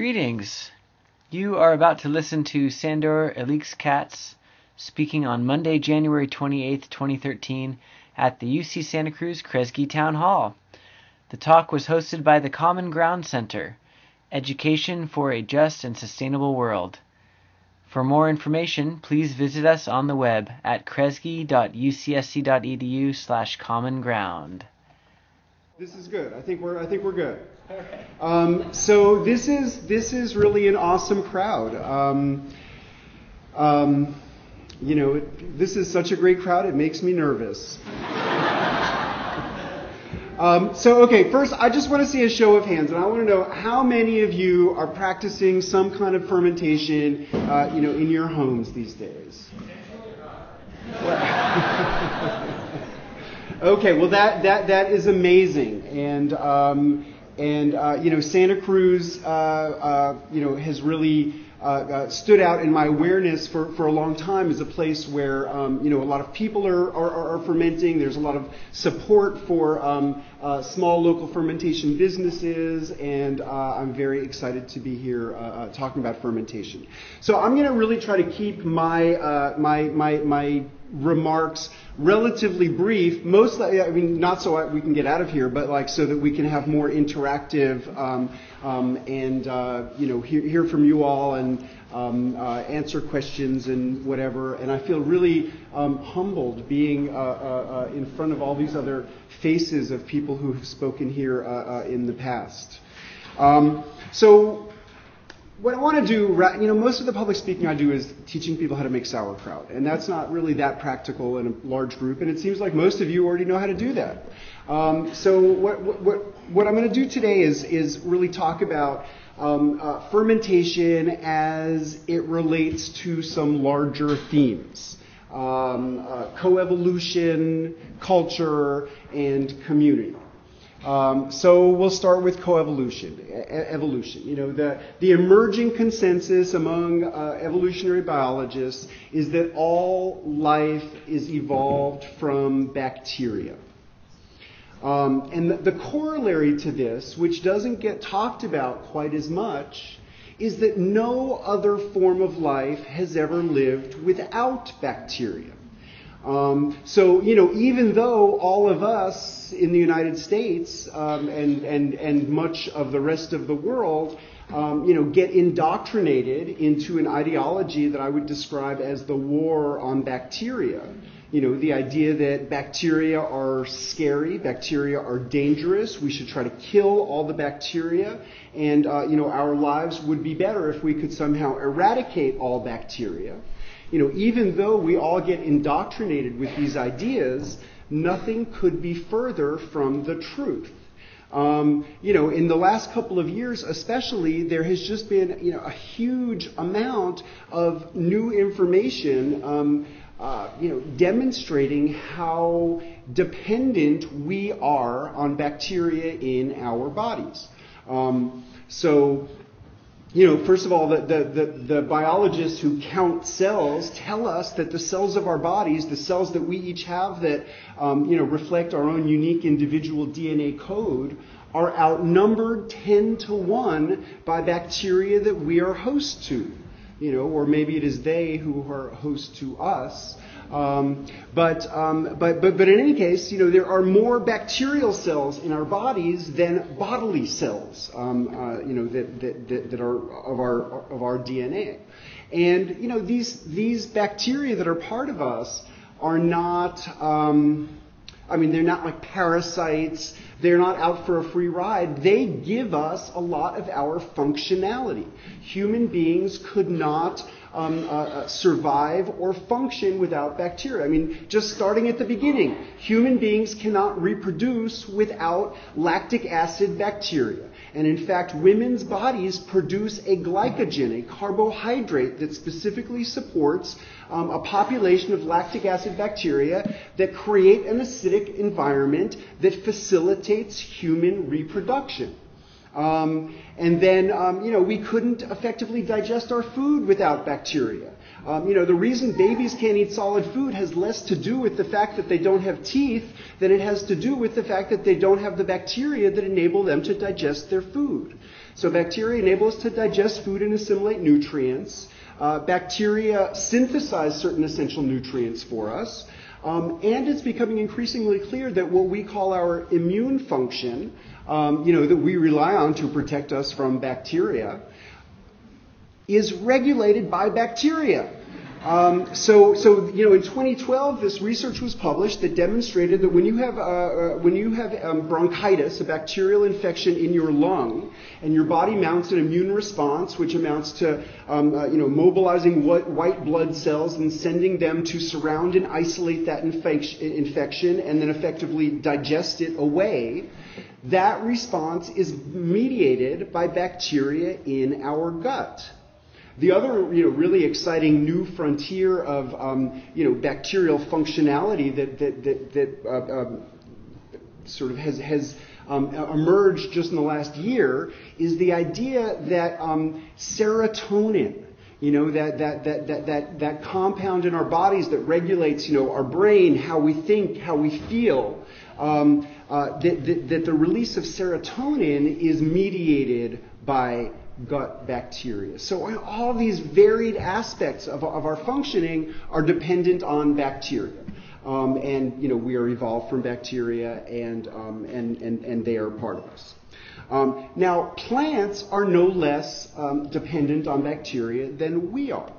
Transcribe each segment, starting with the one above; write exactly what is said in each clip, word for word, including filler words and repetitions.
Greetings. You are about to listen to Sandor Elix Katz speaking on Monday, January twenty-eighth, twenty thirteen at the U C Santa Cruz Kresge Town Hall. The talk was hosted by the Common Ground Center, Education for a Just and Sustainable World. For more information, please visit us on the web at kresge dot u c s c dot e d u slash common ground. This is good. I think we're I think we're good. Um, so this is this is really an awesome crowd. Um, um, you know, it, this is such a great crowd. It makes me nervous. um, so okay, first I just want to see a show of hands, and I want to know how many of you are practicing some kind of fermentation, uh, you know, in your homes these days. Okay, well that that that is amazing, and um, and uh, you know Santa Cruz uh, uh, you know has really uh, uh, stood out in my awareness for, for a long time as a place where um, you know a lot of people are, are are fermenting. There's a lot of support for um, uh, small local fermentation businesses, and uh, I'm very excited to be here uh, uh, talking about fermentation. So I'm going to really try to keep my uh, my my my. remarks relatively brief, mostly, I mean, not so we can get out of here, but like so that we can have more interactive um, um, and, uh, you know, hear, hear from you all and um, uh, answer questions and whatever. And I feel really um, humbled being uh, uh, uh, in front of all these other faces of people who have spoken here uh, uh, in the past. Um, so what I want to do, you know, most of the public speaking I do is teaching people how to make sauerkraut, and that's not really that practical in a large group, and it seems like most of you already know how to do that. Um, so what, what, what I'm going to do today is, is really talk about um, uh, fermentation as it relates to some larger themes, um, uh, coevolution, culture, and community. Um, so we'll start with coevolution, e- evolution. You know, the, the emerging consensus among uh, evolutionary biologists is that all life is evolved from bacteria. Um, and the, the corollary to this, which doesn't get talked about quite as much, is that no other form of life has ever lived without bacteria. Um, so, you know, even though all of us in the United States um, and, and, and much of the rest of the world, um, you know, get indoctrinated into an ideology that I would describe as the war on bacteria, you know, the idea that bacteria are scary, bacteria are dangerous, we should try to kill all the bacteria, and, uh, you know, our lives would be better if we could somehow eradicate all bacteria. You know, even though we all get indoctrinated with these ideas, nothing could be further from the truth. Um, you know, in the last couple of years especially, there has just been, you know, a huge amount of new information, um, uh, you know, demonstrating how dependent we are on bacteria in our bodies. Um, so... You know, first of all, the, the, the, the biologists who count cells tell us that the cells of our bodies, the cells that we each have that, um, you know, reflect our own unique individual D N A code, are outnumbered ten to one by bacteria that we are host to. You know, or maybe it is they who are host to us. Um, but, um, but, but, but in any case, you know, there are more bacterial cells in our bodies than bodily cells, um, uh, you know, that, that, that, that are of our, of our D N A. And, you know, these, these bacteria that are part of us are not, um, I mean, they're not like parasites. They're not out for a free ride. They give us a lot of our functionality. Human beings could not Um, uh, uh, survive or function without bacteria. I mean, just starting at the beginning, human beings cannot reproduce without lactic acid bacteria. And in fact, women's bodies produce a glycogen, a carbohydrate that specifically supports um, a population of lactic acid bacteria that create an acidic environment that facilitates human reproduction. Um, and then, um, you know, we couldn't effectively digest our food without bacteria. Um, you know, the reason babies can't eat solid food has less to do with the fact that they don't have teeth than it has to do with the fact that they don't have the bacteria that enable them to digest their food. So bacteria enable us to digest food and assimilate nutrients. Uh, bacteria synthesize certain essential nutrients for us. Um, and it's becoming increasingly clear that what we call our immune function, um, you know, that we rely on to protect us from bacteria, is regulated by bacteria. Um, so, so you know, in twenty twelve, this research was published that demonstrated that when you have uh, uh, when you have um, bronchitis, a bacterial infection in your lung, and your body mounts an immune response, which amounts to um, uh, you know mobilizing what, white blood cells and sending them to surround and isolate that infec- infection, and then effectively digest it away. That response is mediated by bacteria in our gut. The other, you know, really exciting new frontier of, um, you know, bacterial functionality that that that, that uh, um, sort of has has um, emerged just in the last year is the idea that um, serotonin, you know, that that that that that that compound in our bodies that regulates, you know, our brain, how we think, how we feel. Um, uh, that, that that the release of serotonin is mediated by gut bacteria. So all these varied aspects of, of our functioning are dependent on bacteria. Um, and, you know, we are evolved from bacteria, and, um, and, and, and they are part of us. Um, now, plants are no less um, dependent on bacteria than we are.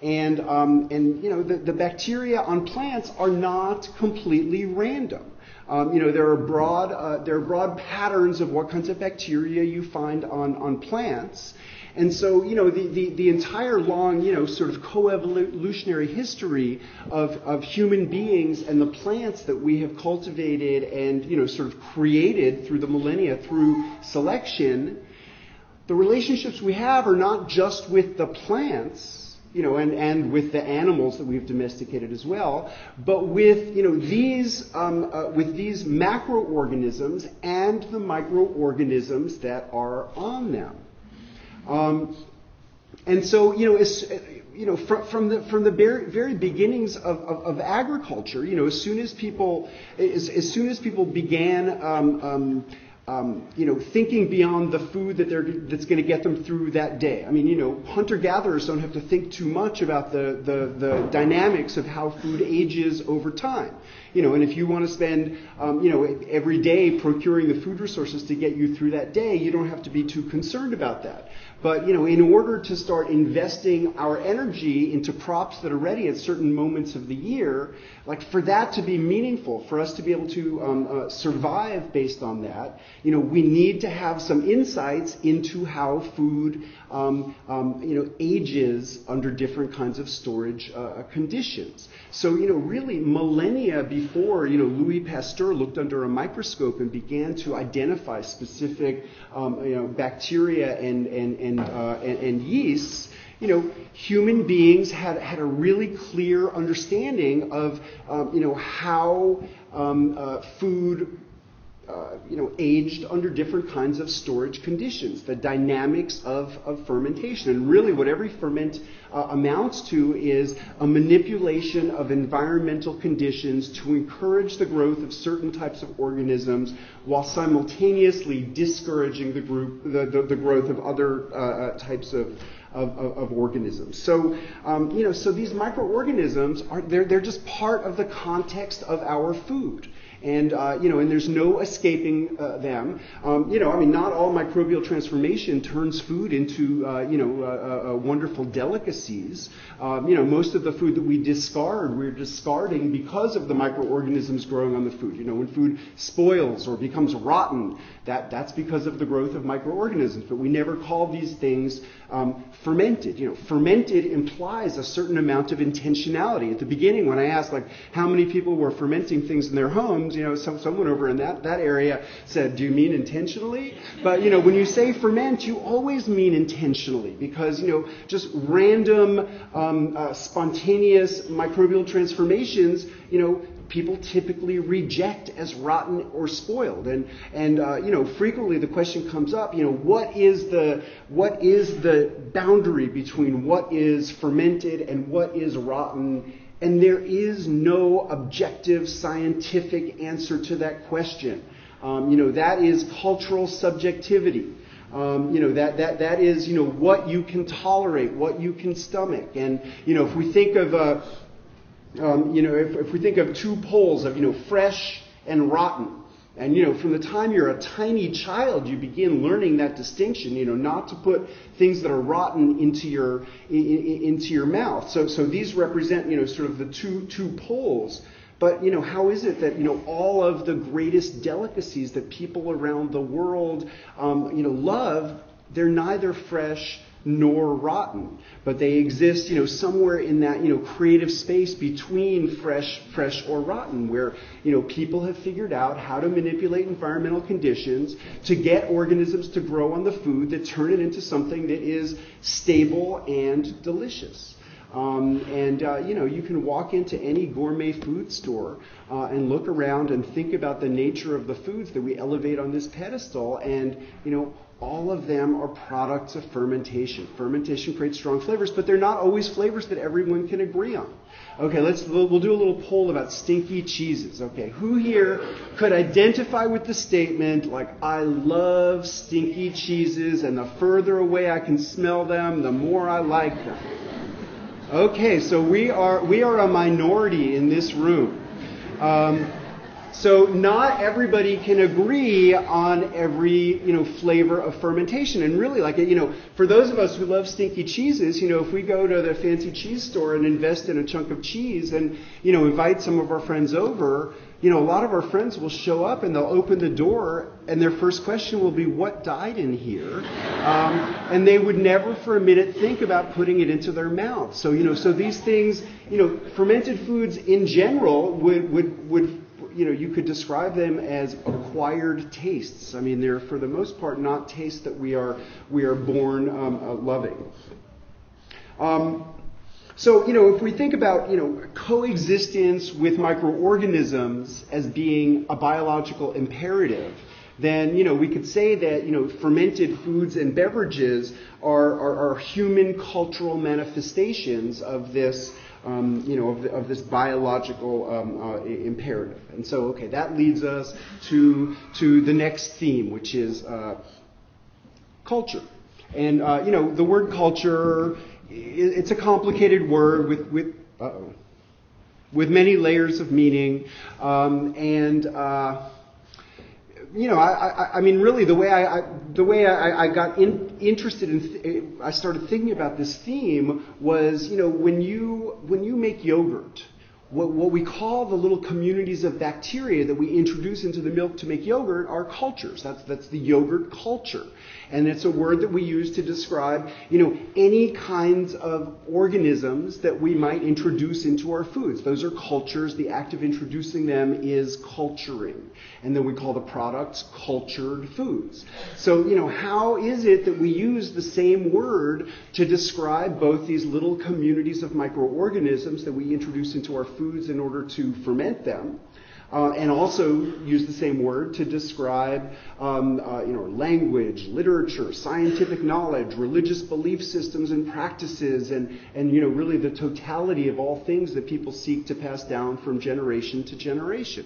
And, um, and you know, the, the bacteria on plants are not completely random. Um, you know, there are broad uh, there are broad patterns of what kinds of bacteria you find on, on plants. And so, you know, the, the, the entire long, you know, sort of co-evolutionary history of, of human beings and the plants that we have cultivated and, you know, sort of created through the millennia through selection, the relationships we have are not just with the plants, you know, and, and with the animals that we've domesticated as well, but with, you know, these, um, uh, with these macroorganisms and the microorganisms that are on them. Um, and so, you know, it's, you know, from, from the, from the very, very beginnings of, of, of agriculture, you know, as soon as people, as, as soon as people began, um, um, Um, you know, thinking beyond the food that they're, that's going to get them through that day. I mean, you know, hunter-gatherers don't have to think too much about the, the, the dynamics of how food ages over time. You know, and if you want to spend, um, you know, every day procuring the food resources to get you through that day, you don't have to be too concerned about that. But, you know, in order to start investing our energy into crops that are ready at certain moments of the year, like for that to be meaningful, for us to be able to um, uh, survive based on that, you know, we need to have some insights into how food, um, um, you know, ages under different kinds of storage uh, conditions. So, you know, really millennia before, you know, Louis Pasteur looked under a microscope and began to identify specific, um, you know, bacteria and, and, and, uh, and, and yeasts, you know, human beings had, had a really clear understanding of, um, you know, how um, uh, food, uh, you know, aged under different kinds of storage conditions, the dynamics of, of fermentation. And really what every ferment uh, amounts to is a manipulation of environmental conditions to encourage the growth of certain types of organisms while simultaneously discouraging the, group, the, the, the growth of other uh, types of Of, of, of organisms. So, um, you know, so these microorganisms are they're they're just part of the context of our food, and uh, you know, and there's no escaping uh, them. Um, you know, I mean, not all microbial transformation turns food into uh, you know uh, uh, wonderful delicacies. Um, you know, most of the food that we discard, we're discarding because of the microorganisms growing on the food. You know, when food spoils or becomes rotten, that that's because of the growth of microorganisms. But we never call these things Um, fermented. You know, fermented implies a certain amount of intentionality. At the beginning, when I asked, like, how many people were fermenting things in their homes, you know, some, someone over in that, that area said, do you mean intentionally? But, you know, when you say ferment, you always mean intentionally because, you know, just random, um, uh, spontaneous microbial transformations, you know, people typically reject as rotten or spoiled. And, and uh, you know, frequently the question comes up, you know, what is the, what is the boundary between what is fermented and what is rotten? And there is no objective scientific answer to that question. Um, you know, that is cultural subjectivity. Um, you know, that, that, that is, you know, what you can tolerate, what you can stomach. And, you know, if we think of, uh, um, you know, if, if we think of two poles of, you know, fresh and rotten. And, you know, from the time you're a tiny child, you begin learning that distinction, you know, not to put things that are rotten into your, in, into your mouth. So, so these represent, you know, sort of the two, two poles. But, you know, how is it that, you know, all of the greatest delicacies that people around the world, um, you know, love, they're neither fresh nor rotten, but they exist, you know, somewhere in that, you know, creative space between fresh, fresh or rotten, where, you know, people have figured out how to manipulate environmental conditions to get organisms to grow on the food that turn it into something that is stable and delicious. Um, and, uh, you know, you can walk into any gourmet food store uh, and look around and think about the nature of the foods that we elevate on this pedestal, and, you know, all of them are products of fermentation. Fermentation creates strong flavors, but they're not always flavors that everyone can agree on. Okay, let's, we'll do a little poll about stinky cheeses. Okay, who here could identify with the statement, like, I love stinky cheeses, and the further away I can smell them, the more I like them? Okay, so we are, we are a minority in this room. Um, So not everybody can agree on every, you know, flavor of fermentation. And really, like, you know, for those of us who love stinky cheeses, you know, if we go to the fancy cheese store and invest in a chunk of cheese and, you know, invite some of our friends over, you know, a lot of our friends will show up and they'll open the door and their first question will be, what died in here? Um, and they would never for a minute think about putting it into their mouth. So, you know, so these things, you know, fermented foods in general would, would, would, you know, you could describe them as acquired tastes. I mean, they're for the most part not tastes that we are we are born um, uh, loving. Um, so, you know, if we think about, you know, coexistence with microorganisms as being a biological imperative, then, you know, we could say that, you know, fermented foods and beverages are are, are human cultural manifestations of this. Um, you know, of, the, of this biological um, uh, imperative. And so, okay, that leads us to, to the next theme, which is uh, culture. And, uh, you know, the word culture, it's a complicated word with, with, uh-oh, with many layers of meaning. Um, and, uh, you know, I, I, I mean, really, the way I, I the way I, I got in, interested in, th I started thinking about this theme was, you know, when you when you make yogurt, what what we call the little communities of bacteria that we introduce into the milk to make yogurt are cultures. That's that's the yogurt culture, and it's a word that we use to describe, you know, any kinds of organisms that we might introduce into our foods. Those are cultures. The act of introducing them is culturing. And then we call the products cultured foods. So, you know, how is it that we use the same word to describe both these little communities of microorganisms that we introduce into our foods in order to ferment them? Uh, and also use the same word to describe, um, uh, you know, language, literature, scientific knowledge, religious belief systems and practices, and, and, you know, really the totality of all things that people seek to pass down from generation to generation.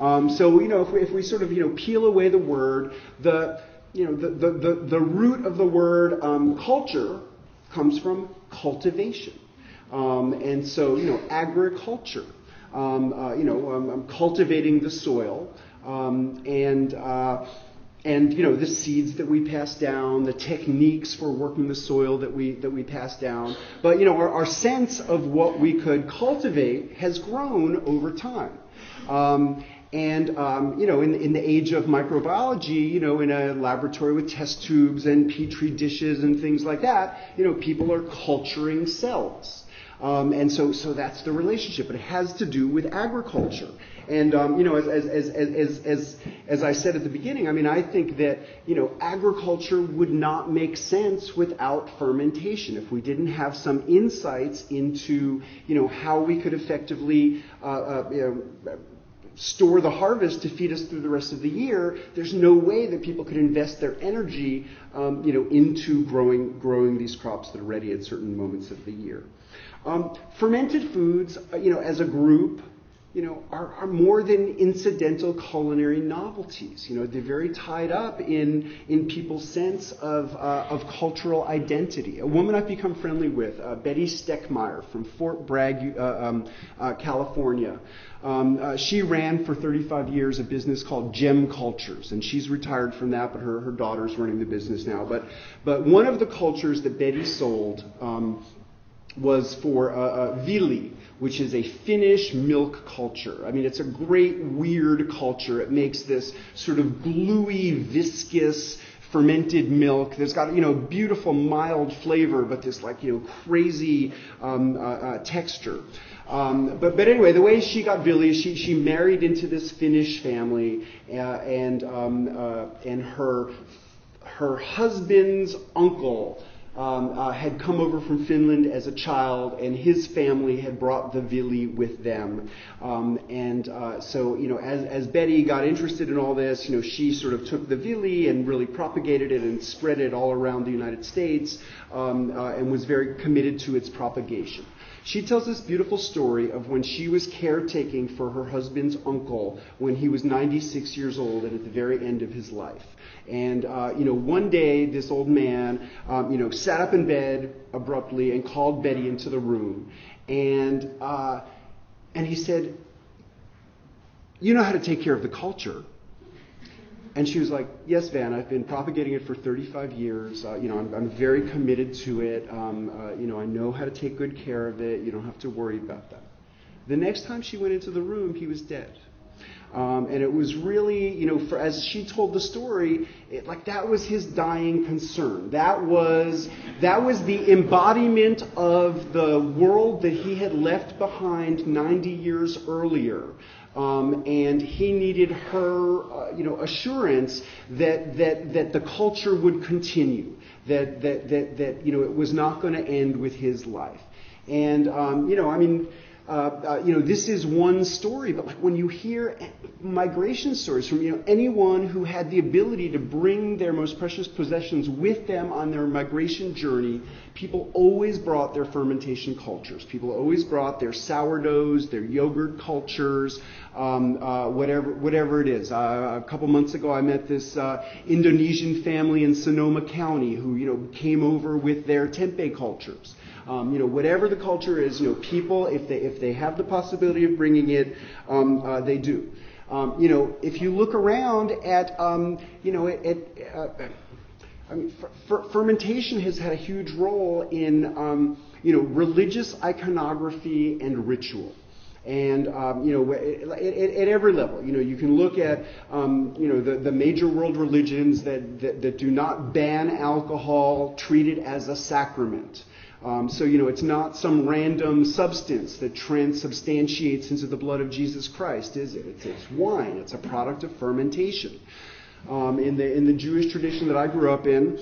Um, so, you know, if we, if we sort of, you know, peel away the word, the, you know, the, the, the, the root of the word um, culture comes from cultivation. Um, and so, you know, agriculture. Um, uh, you know, um, um, cultivating the soil, um, and, uh, and, you know, the seeds that we pass down, the techniques for working the soil that we, that we pass down. But, you know, our, our sense of what we could cultivate has grown over time. Um, And, um, you know, in, in the age of microbiology, you know, in a laboratory with test tubes and petri dishes and things like that, you know, people are culturing cells. Um, and so, so that's the relationship. It has to do with agriculture. And um, you know, as as as as as as I said at the beginning, I mean, I think that you know, agriculture would not make sense without fermentation. If we didn't have some insights into you know how we could effectively uh, uh, you know, store the harvest to feed us through the rest of the year, there's no way that people could invest their energy, um, you know, into growing growing these crops that are ready at certain moments of the year. Um, fermented foods, you know, as a group, you know, are, are more than incidental culinary novelties. You know, they're very tied up in in people's sense of uh, of cultural identity. A woman I've become friendly with, uh, Betty Steckmeyer from Fort Bragg, uh, um, uh, California. Um, uh, she ran for thirty-five years a business called Gem Cultures, and she's retired from that, but her, her daughter's running the business now. But but one of the cultures that Betty sold um, was for uh, uh, Viili, which is a Finnish milk culture. I mean, it's a great, weird culture. It makes this sort of gluey, viscous, fermented milk that's got, you know, beautiful, mild flavor, but this, like, you know, crazy um, uh, uh, texture. Um, but, but anyway, the way she got Viili, she, she married into this Finnish family, uh, and, um, uh, and her, her husband's uncle Um, uh, had come over from Finland as a child, and his family had brought the Viili with them. Um, and uh, so, you know, as, as Betty got interested in all this, you know, she sort of took the Viili and really propagated it and spread it all around the United States, um, uh, and was very committed to its propagation. She tells this beautiful story of when she was caretaking for her husband's uncle when he was ninety-six years old and at the very end of his life. And, uh, you know, one day this old man, um, you know, sat up in bed abruptly and called Betty into the room. And, uh, and he said, "You know how to take care of the culture." And she was like, "Yes, Van, I've been propagating it for thirty-five years. Uh, you know, I'm, I'm very committed to it. Um, uh, you know, I know how to take good care of it. You don't have to worry about that." The next time she went into the room, he was dead. Um, and it was really, you know, for, as she told the story, it, like that was his dying concern. That was that was the embodiment of the world that he had left behind ninety years earlier. Um, and he needed her, uh, you know, assurance that that that the culture would continue, that that that that you know it was not going to end with his life. And um, you know, I mean. Uh, uh, you know, this is one story, but like when you hear migration stories from, you know, anyone who had the ability to bring their most precious possessions with them on their migration journey, people always brought their fermentation cultures. People always brought their sourdoughs, their yogurt cultures, um, uh, whatever, whatever it is. Uh, a couple months ago, I met this uh, Indonesian family in Sonoma County who, you know, came over with their tempeh cultures. Um, you know, whatever the culture is, you know, people, if they if they have the possibility of bringing it, um, uh, they do. Um, you know, if you look around at, um, you know, at, at uh, I mean, fer fermentation has had a huge role in, um, you know, religious iconography and ritual. And, um, you know, at, at, at every level, you know, you can look at, um, you know, the, the major world religions that, that, that do not ban alcohol, treat it as a sacrament. Um, so, you know, it's not some random substance that transubstantiates into the blood of Jesus Christ, is it? It's, it's wine. It's a product of fermentation. Um, in the in the Jewish tradition that I grew up in,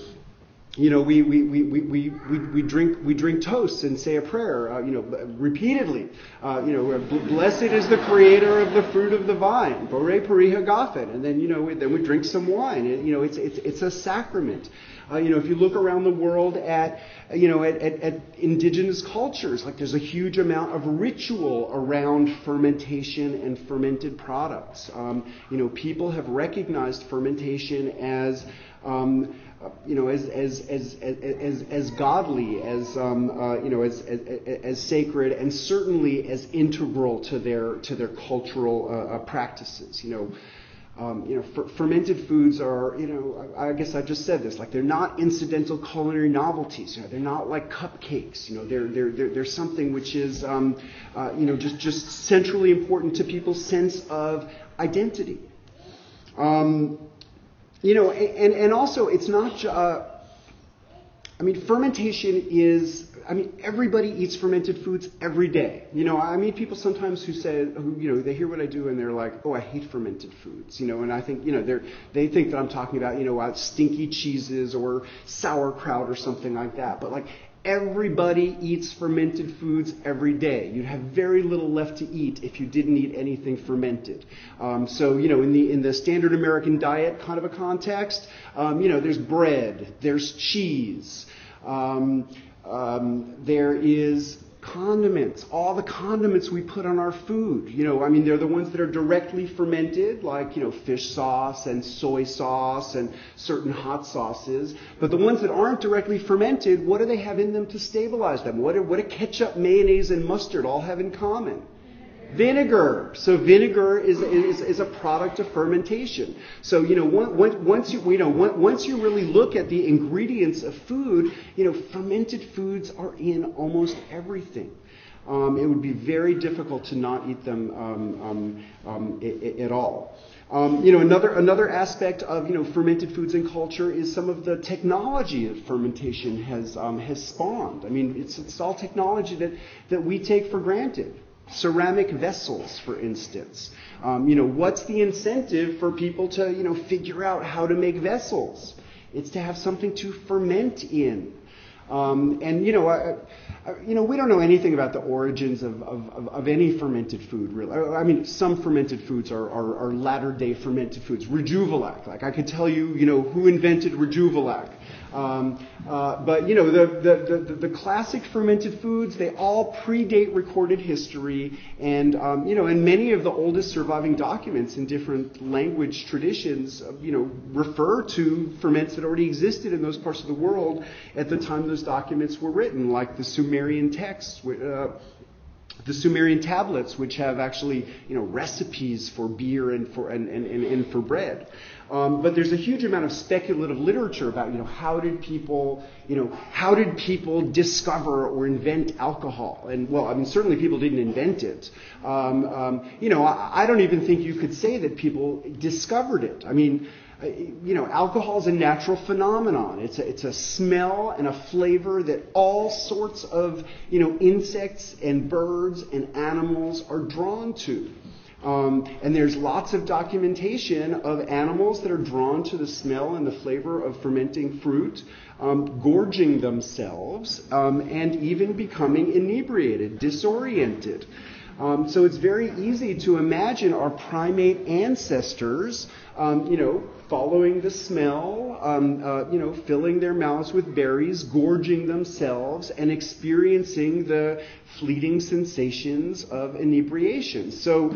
you know, we we we we we, we drink we drink toasts and say a prayer, uh, you know, repeatedly. Uh, you know, blessed is the Creator of the fruit of the vine, Borei Peri Hagafen, and then you know, we, then we drink some wine. And, you know, it's it's it's a sacrament. Uh, you know, if you look around the world at, you know, at, at, at indigenous cultures, like there's a huge amount of ritual around fermentation and fermented products. Um, you know, people have recognized fermentation as, um, you know, as as as as as, as godly, as um, uh, you know, as, as as sacred, and certainly as integral to their to their cultural uh, uh, practices. You know. Um, you know, fer fermented foods are, you know, I, I guess I just said this, like they're not incidental culinary novelties. You know, they're not like cupcakes. You know, they're they're they're, they're something which is, um, uh, you know, just just centrally important to people's sense of identity. Um, you know, and and also it's not. Uh, I mean, fermentation is I mean, everybody eats fermented foods every day. You know, I meet people sometimes who say, who, you know, they hear what I do and they're like, oh, I hate fermented foods, you know, and I think, you know, they're, they think that I'm talking about, you know, stinky cheeses or sauerkraut or something like that. But like, everybody eats fermented foods every day. You'd have very little left to eat if you didn't eat anything fermented. Um, so, you know, in the in the standard American diet kind of a context, um, you know, there's bread, there's cheese, um, um, there is condiments, all the condiments we put on our food. You know, I mean, they're the ones that are directly fermented, like, you know, fish sauce and soy sauce and certain hot sauces. But the ones that aren't directly fermented, what do they have in them to stabilize them? What do, what do ketchup, mayonnaise, and mustard all have in common? Vinegar. So vinegar is, is is a product of fermentation. So you know, once you you know once you really look at the ingredients of food, you know, fermented foods are in almost everything. Um, it would be very difficult to not eat them um, um, um, at all. Um, you know, another another aspect of you know fermented foods and culture is some of the technology that fermentation has um, has spawned. I mean, it's it's all technology that that we take for granted. Ceramic vessels, for instance. Um, you know, what's the incentive for people to, you know, figure out how to make vessels? It's to have something to ferment in. Um, and, you know, I, I, you know, we don't know anything about the origins of, of, of any fermented food, really. I mean, some fermented foods are, are, are latter-day fermented foods. Rejuvilac. Like, I could tell you, you know, who invented Rejuvilac. Um, uh, but, you know, the, the, the, the classic fermented foods, they all predate recorded history. And, um, you know, and many of the oldest surviving documents in different language traditions, uh, you know, refer to ferments that already existed in those parts of the world at the time those documents were written, like the Sumerian texts, uh, the Sumerian tablets, which have actually, you know, recipes for beer and for, and, and, and, and for bread. Um, but there's a huge amount of speculative literature about, you know, how did people, you know, how did people discover or invent alcohol? And, well, I mean, certainly people didn't invent it. Um, um, you know, I, I don't even think you could say that people discovered it. I mean, you know, alcohol is a natural phenomenon. It's a, it's a smell and a flavor that all sorts of, you know, insects and birds and animals are drawn to. Um, and there's lots of documentation of animals that are drawn to the smell and the flavor of fermenting fruit, um, gorging themselves, um, and even becoming inebriated, disoriented. Um, so it's very easy to imagine our primate ancestors, um, you know, following the smell, um, uh, you know, filling their mouths with berries, gorging themselves, and experiencing the fleeting sensations of inebriation. So,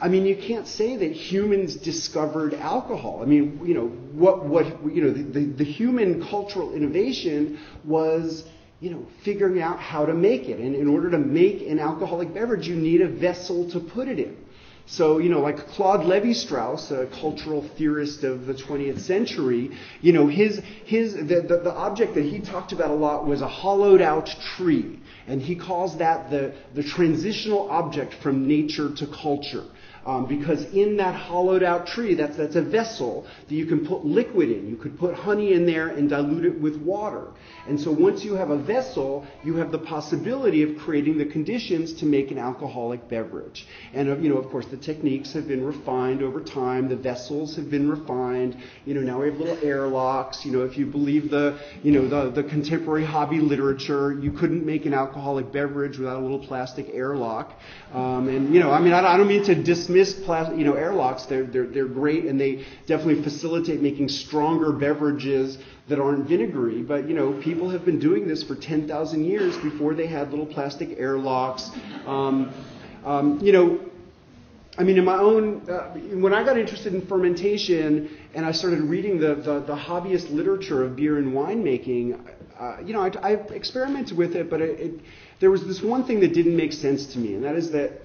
I mean, you can't say that humans discovered alcohol. I mean, you know, what, what, you know, the, the, the human cultural innovation was, you know, figuring out how to make it. And in order to make an alcoholic beverage, you need a vessel to put it in. So, you know, like Claude Lévi-Strauss, a cultural theorist of the twentieth century, you know, his, his, the, the, the object that he talked about a lot was a hollowed out tree. And he calls that the, the transitional object from nature to culture. Um, because in that hollowed out tree, that's, that's a vessel that you can put liquid in. You could put honey in there and dilute it with water. And so once you have a vessel, you have the possibility of creating the conditions to make an alcoholic beverage. And, you know, of course, the techniques have been refined over time. The vessels have been refined. You know, now we have little airlocks. You know, if you believe the, you know, the, the contemporary hobby literature, you couldn't make an alcoholic beverage without a little plastic airlock. Um, and, you know, I mean, I, I don't mean to dismiss Plastic, you know, airlocks. They're, they're, they're great, and they definitely facilitate making stronger beverages that aren't vinegary. But, you know, people have been doing this for ten thousand years before they had little plastic airlocks. Um, um, you know, I mean, in my own, uh, when I got interested in fermentation and I started reading the, the, the hobbyist literature of beer and winemaking, uh, you know, I, I experimented with it, but it, it, there was this one thing that didn't make sense to me, and that is that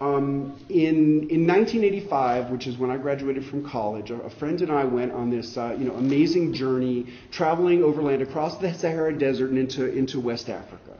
Um, in, in nineteen eighty-five, which is when I graduated from college, a, a friend and I went on this uh, you know, amazing journey, traveling overland across the Sahara Desert and into, into West Africa.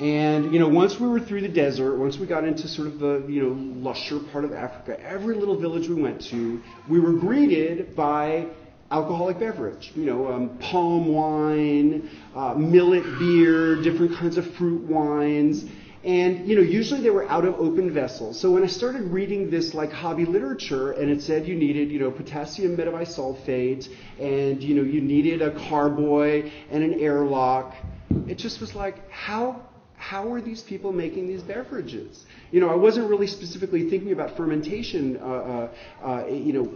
And, you know, once we were through the desert, once we got into sort of the, you know, lusher part of Africa, every little village we went to, we were greeted by alcoholic beverage, you know, um, palm wine, uh, millet beer, different kinds of fruit wines. And, you know, usually they were out of open vessels. So when I started reading this, like, hobby literature, and it said you needed, you know, potassium metabisulfate, and, you know, you needed a carboy and an airlock, it just was like, how, how are these people making these beverages? You know, I wasn't really specifically thinking about fermentation, uh, uh, uh, you know,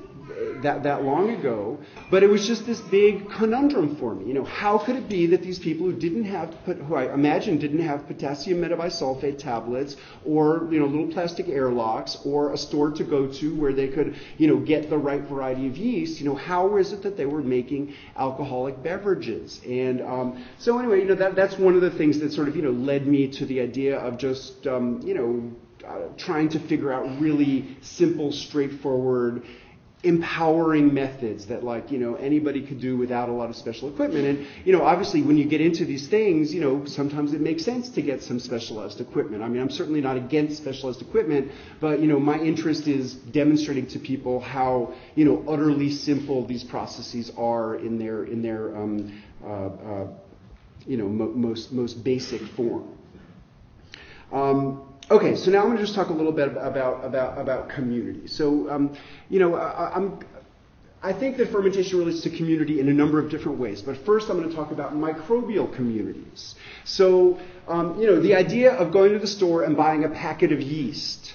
that, that long ago, but it was just this big conundrum for me. You know, how could it be that these people who didn't have, who I imagine didn't have potassium metabisulfate tablets or, you know, little plastic airlocks or a store to go to where they could, you know, get the right variety of yeast, you know, how is it that they were making alcoholic beverages? And um, so anyway, you know, that, that's one of the things that sort of, you know, led me to the idea of just, um, you know, Uh, trying to figure out really simple, straightforward, empowering methods that, like, you know, anybody could do without a lot of special equipment. And, you know, obviously when you get into these things, you know, sometimes it makes sense to get some specialized equipment. I mean, I'm certainly not against specialized equipment, but, you know, my interest is demonstrating to people how, you know, utterly simple these processes are in their, in their um, uh, uh, you know, mo most, most basic form. Um, Okay, so now I'm going to just talk a little bit about about about community. So, um, you know, I, I'm, I think that fermentation relates to community in a number of different ways. But first, I'm going to talk about microbial communities. So, um, you know, the idea of going to the store and buying a packet of yeast.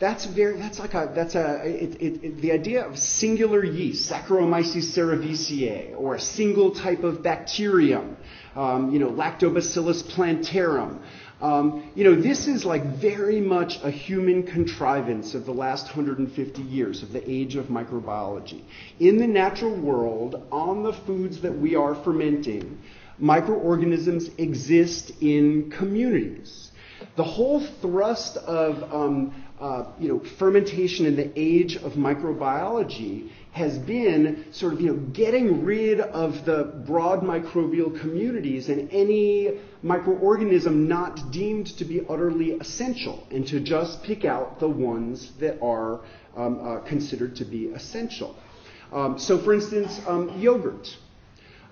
That's very. That's like a. That's a. It, it, it, the idea of singular yeast, Saccharomyces cerevisiae, or a single type of bacterium. Um, you know, Lactobacillus plantarum. Um, you know, this is like very much a human contrivance of the last one hundred fifty years, of the age of microbiology. In the natural world, on the foods that we are fermenting, microorganisms exist in communities. The whole thrust of, um, uh, you know, fermentation in the age of microbiology has been sort of, you know, getting rid of the broad microbial communities and any microorganism not deemed to be utterly essential, and to just pick out the ones that are um, uh, considered to be essential. Um, so, for instance, um, yogurt.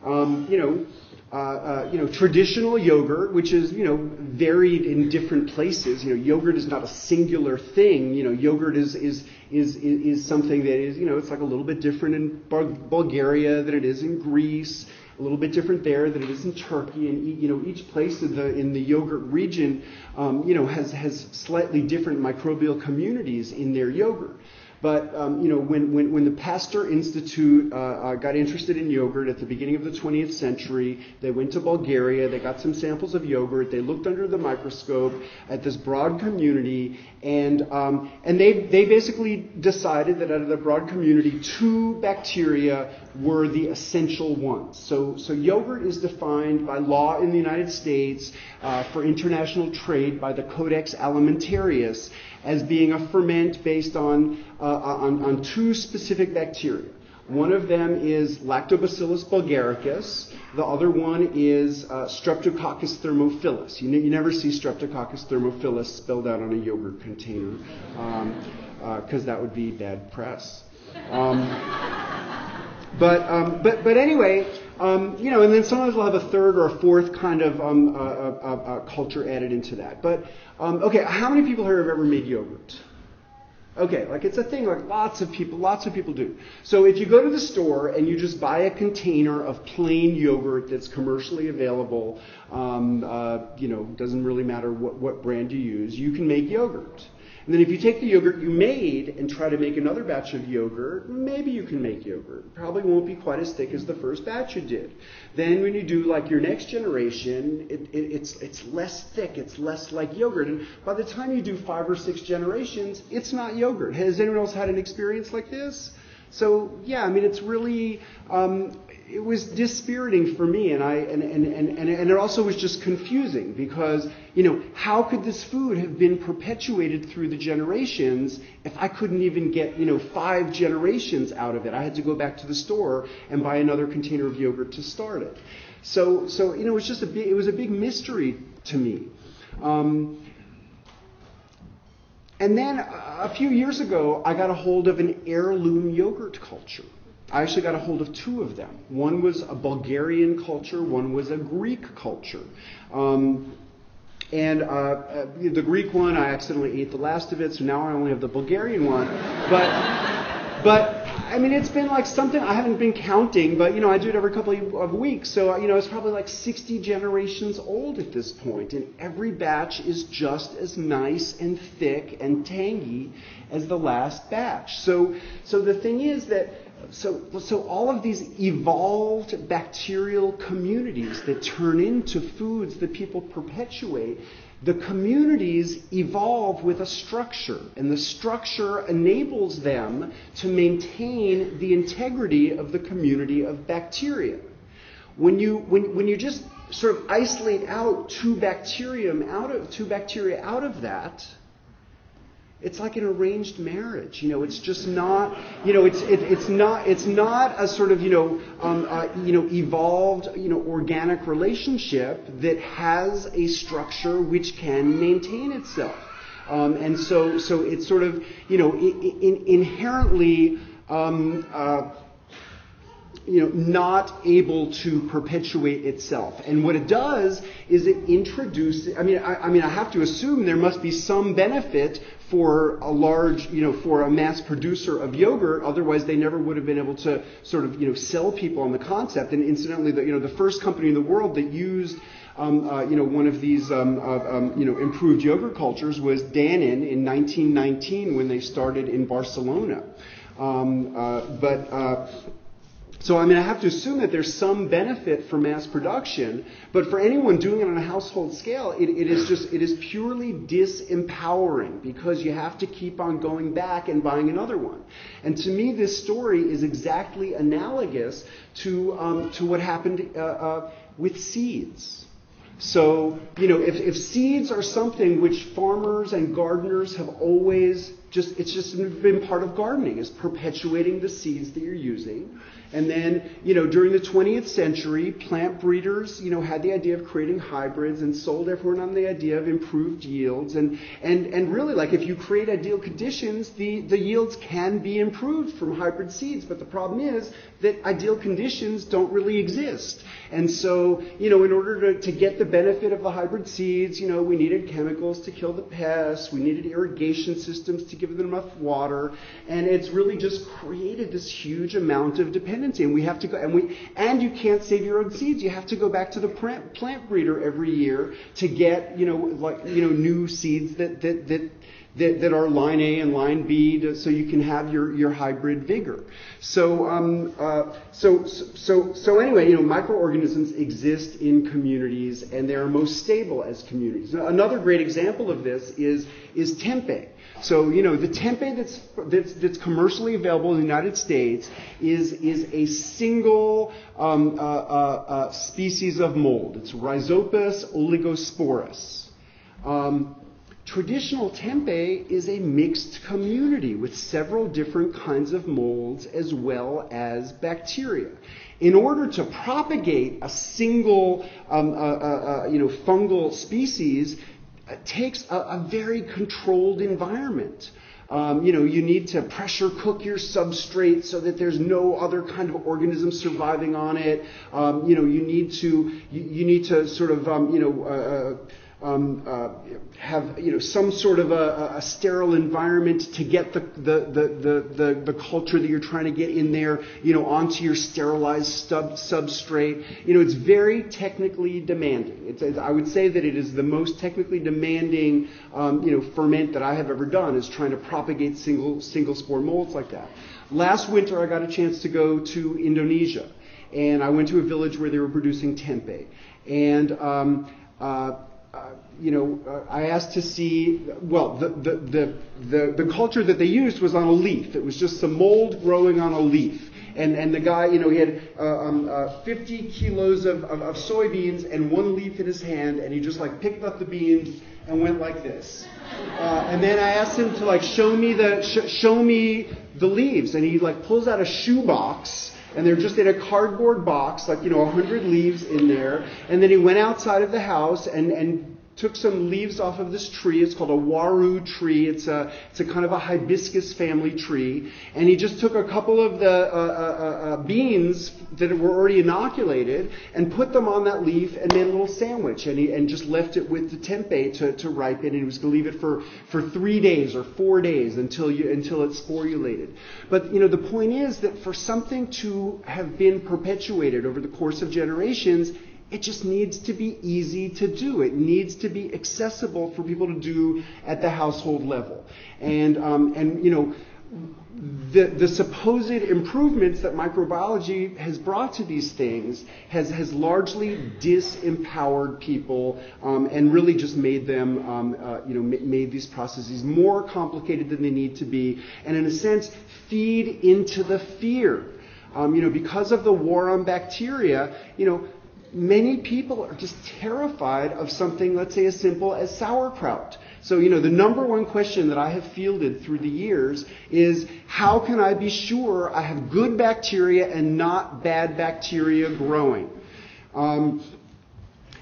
Um, you know, uh, uh, you know, traditional yogurt, which is, you know, varied in different places. You know, yogurt is not a singular thing. You know, yogurt is is is is something that is, you know, it's like a little bit different in Bulgaria than it is in Greece. A little bit different there than it is in Turkey, and, you know, each place in the in the yogurt region, um, you know, has has slightly different microbial communities in their yogurt. But um, you know, when when when the Pasteur Institute uh, uh, got interested in yogurt at the beginning of the twentieth century, they went to Bulgaria. They got some samples of yogurt. They looked under the microscope at this broad community, and um, and they they basically decided that out of the broad community, two bacteria were the essential ones. So, so yogurt is defined by law in the United States uh, for international trade by the Codex Alimentarius as being a ferment based on, uh, on, on two specific bacteria. One of them is Lactobacillus bulgaricus. The other one is uh, Streptococcus thermophilus. You, you never see Streptococcus thermophilus spelled out on a yogurt container, because um, uh, that would be bad press. Um, But, um, but, but anyway, um, you know, and then sometimes we'll have a third or a fourth kind of um, uh, uh, uh, culture added into that. But, um, okay, how many people here have ever made yogurt? Okay, like it's a thing, like lots of people, lots of people do. So if you go to the store and you just buy a container of plain yogurt that's commercially available, um, uh, you know, doesn't really matter what, what brand you use, you can make yogurt. And then if you take the yogurt you made and try to make another batch of yogurt, maybe you can make yogurt. Probably won't be quite as thick as the first batch you did. Then when you do like your next generation, it, it, it's, it's less thick, it's less like yogurt. And by the time you do five or six generations, it's not yogurt. Has anyone else had an experience like this? So yeah, I mean, it's really, um, it was dispiriting for me, and I and, and, and, and it also was just confusing because, you know, how could this food have been perpetuated through the generations if I couldn't even get, you know, five generations out of it? I had to go back to the store and buy another container of yogurt to start it. So, so you know, it was just a big, it was a big mystery to me. Um, And then a few years ago, I got a hold of an heirloom yogurt culture. I actually got a hold of two of them. One was a Bulgarian culture, one was a Greek culture. Um, and uh, uh, the Greek one, I accidentally ate the last of it, so now I only have the Bulgarian one. But, but I mean, it's been like something, I haven't been counting, but, you know, I do it every couple of weeks. So, you know, it's probably like sixty generations old at this point, and every batch is just as nice and thick and tangy as the last batch. So, so the thing is that So, so all of these evolved bacterial communities that turn into foods that people perpetuate, the communities evolve with a structure, and the structure enables them to maintain the integrity of the community of bacteria. When you, when, when you just sort of isolate out two bacterium out of, two bacteria out of that, it's like an arranged marriage, you know. It's just not, you know. It's it, it's not it's not a sort of you know um, uh, you know evolved you know organic relationship that has a structure which can maintain itself. Um, and so so it's sort of you know in, in, inherently um, uh, you know not able to perpetuate itself. And what it does is it introduces. I mean I, I mean I have to assume there must be some benefit for a large, you know, for a mass producer of yogurt, otherwise they never would have been able to sort of, you know, sell people on the concept. And incidentally, the, you know, the first company in the world that used, um, uh, you know, one of these, um, uh, um, you know, improved yogurt cultures was Danone in nineteen nineteen when they started in Barcelona. Um, uh, but uh, so, I mean, I have to assume that there's some benefit for mass production, but for anyone doing it on a household scale, it, it is just, it is purely disempowering because you have to keep on going back and buying another one. And to me, this story is exactly analogous to, um, to what happened uh, uh, with seeds. So, you know, if, if seeds are something which farmers and gardeners have always just, it's just been part of gardening, is perpetuating the seeds that you're using. And then, you know, during the twentieth century, plant breeders, you know, had the idea of creating hybrids and sold everyone on the idea of improved yields. And, and, and really, like, if you create ideal conditions, the, the yields can be improved from hybrid seeds. But the problem is that ideal conditions don't really exist. And so, you know, in order to, to get the benefit of the hybrid seeds, you know, we needed chemicals to kill the pests. We needed irrigation systems to give them enough water. And it's really just created this huge amount of dependence. And we have to go, and we, and you can't save your own seeds. You have to go back to the plant, plant breeder every year to get, you know, like, you know, new seeds that that that that, that are line A and line B, to, so you can have your your hybrid vigor. So um uh so so so anyway, you know, microorganisms exist in communities, and they are most stable as communities. Another great example of this is is tempeh. So, you know, the tempeh that's, that's, that's commercially available in the United States is, is a single um, uh, uh, uh, species of mold. It's Rhizopus oligosporus. Um, traditional tempeh is a mixed community with several different kinds of molds as well as bacteria. In order to propagate a single um, uh, uh, uh, you know, fungal species, it takes a, a very controlled environment. Um, you know, you need to pressure cook your substrate so that there's no other kind of organism surviving on it. Um, you know, you need to you, you need to sort of um, you know. Uh, Um, uh, have you know some sort of a, a sterile environment to get the the, the the the the culture that you're trying to get in there, you know, onto your sterilized sub substrate. You know, it's very technically demanding. It's, it's, I would say that it is the most technically demanding um, you know ferment that I have ever done, is trying to propagate single single spore molds like that. Last winter, I got a chance to go to Indonesia, and I went to a village where they were producing tempeh, and um, uh, Uh, you know, uh, I asked to see, well, the, the, the, the, the culture that they used was on a leaf. It was just some mold growing on a leaf. And, and the guy, you know, he had uh, um, uh, fifty kilos of, of, of soybeans and one leaf in his hand, and he just, like, picked up the beans and went like this. Uh, and then I asked him to, like, show me the, sh show me the leaves. And he, like, pulls out a shoebox. And they're just in a cardboard box, like, you know, a hundred leaves in there. And then he went outside of the house and, and took some leaves off of this tree. It's called a waru tree. It's a, it's a kind of a hibiscus family tree. And he just took a couple of the uh, uh, uh, beans that were already inoculated and put them on that leaf and made a little sandwich. And he and just left it with the tempeh to, to ripen. And he was going to leave it for, for three days or four days until you until it's sporulated. But you know the point is that for something to have been perpetuated over the course of generations, it just needs to be easy to do. It needs to be accessible for people to do at the household level. And, um, and you know, the, the supposed improvements that microbiology has brought to these things has, has largely disempowered people um, and really just made them, um, uh, you know, ma- made these processes more complicated than they need to be. And in a sense, feed into the fear. Um, you know, because of the war on bacteria, you know, many people are just terrified of something, let's say, as simple as sauerkraut. So, you know, the number one question that I have fielded through the years is, how can I be sure I have good bacteria and not bad bacteria growing? Um,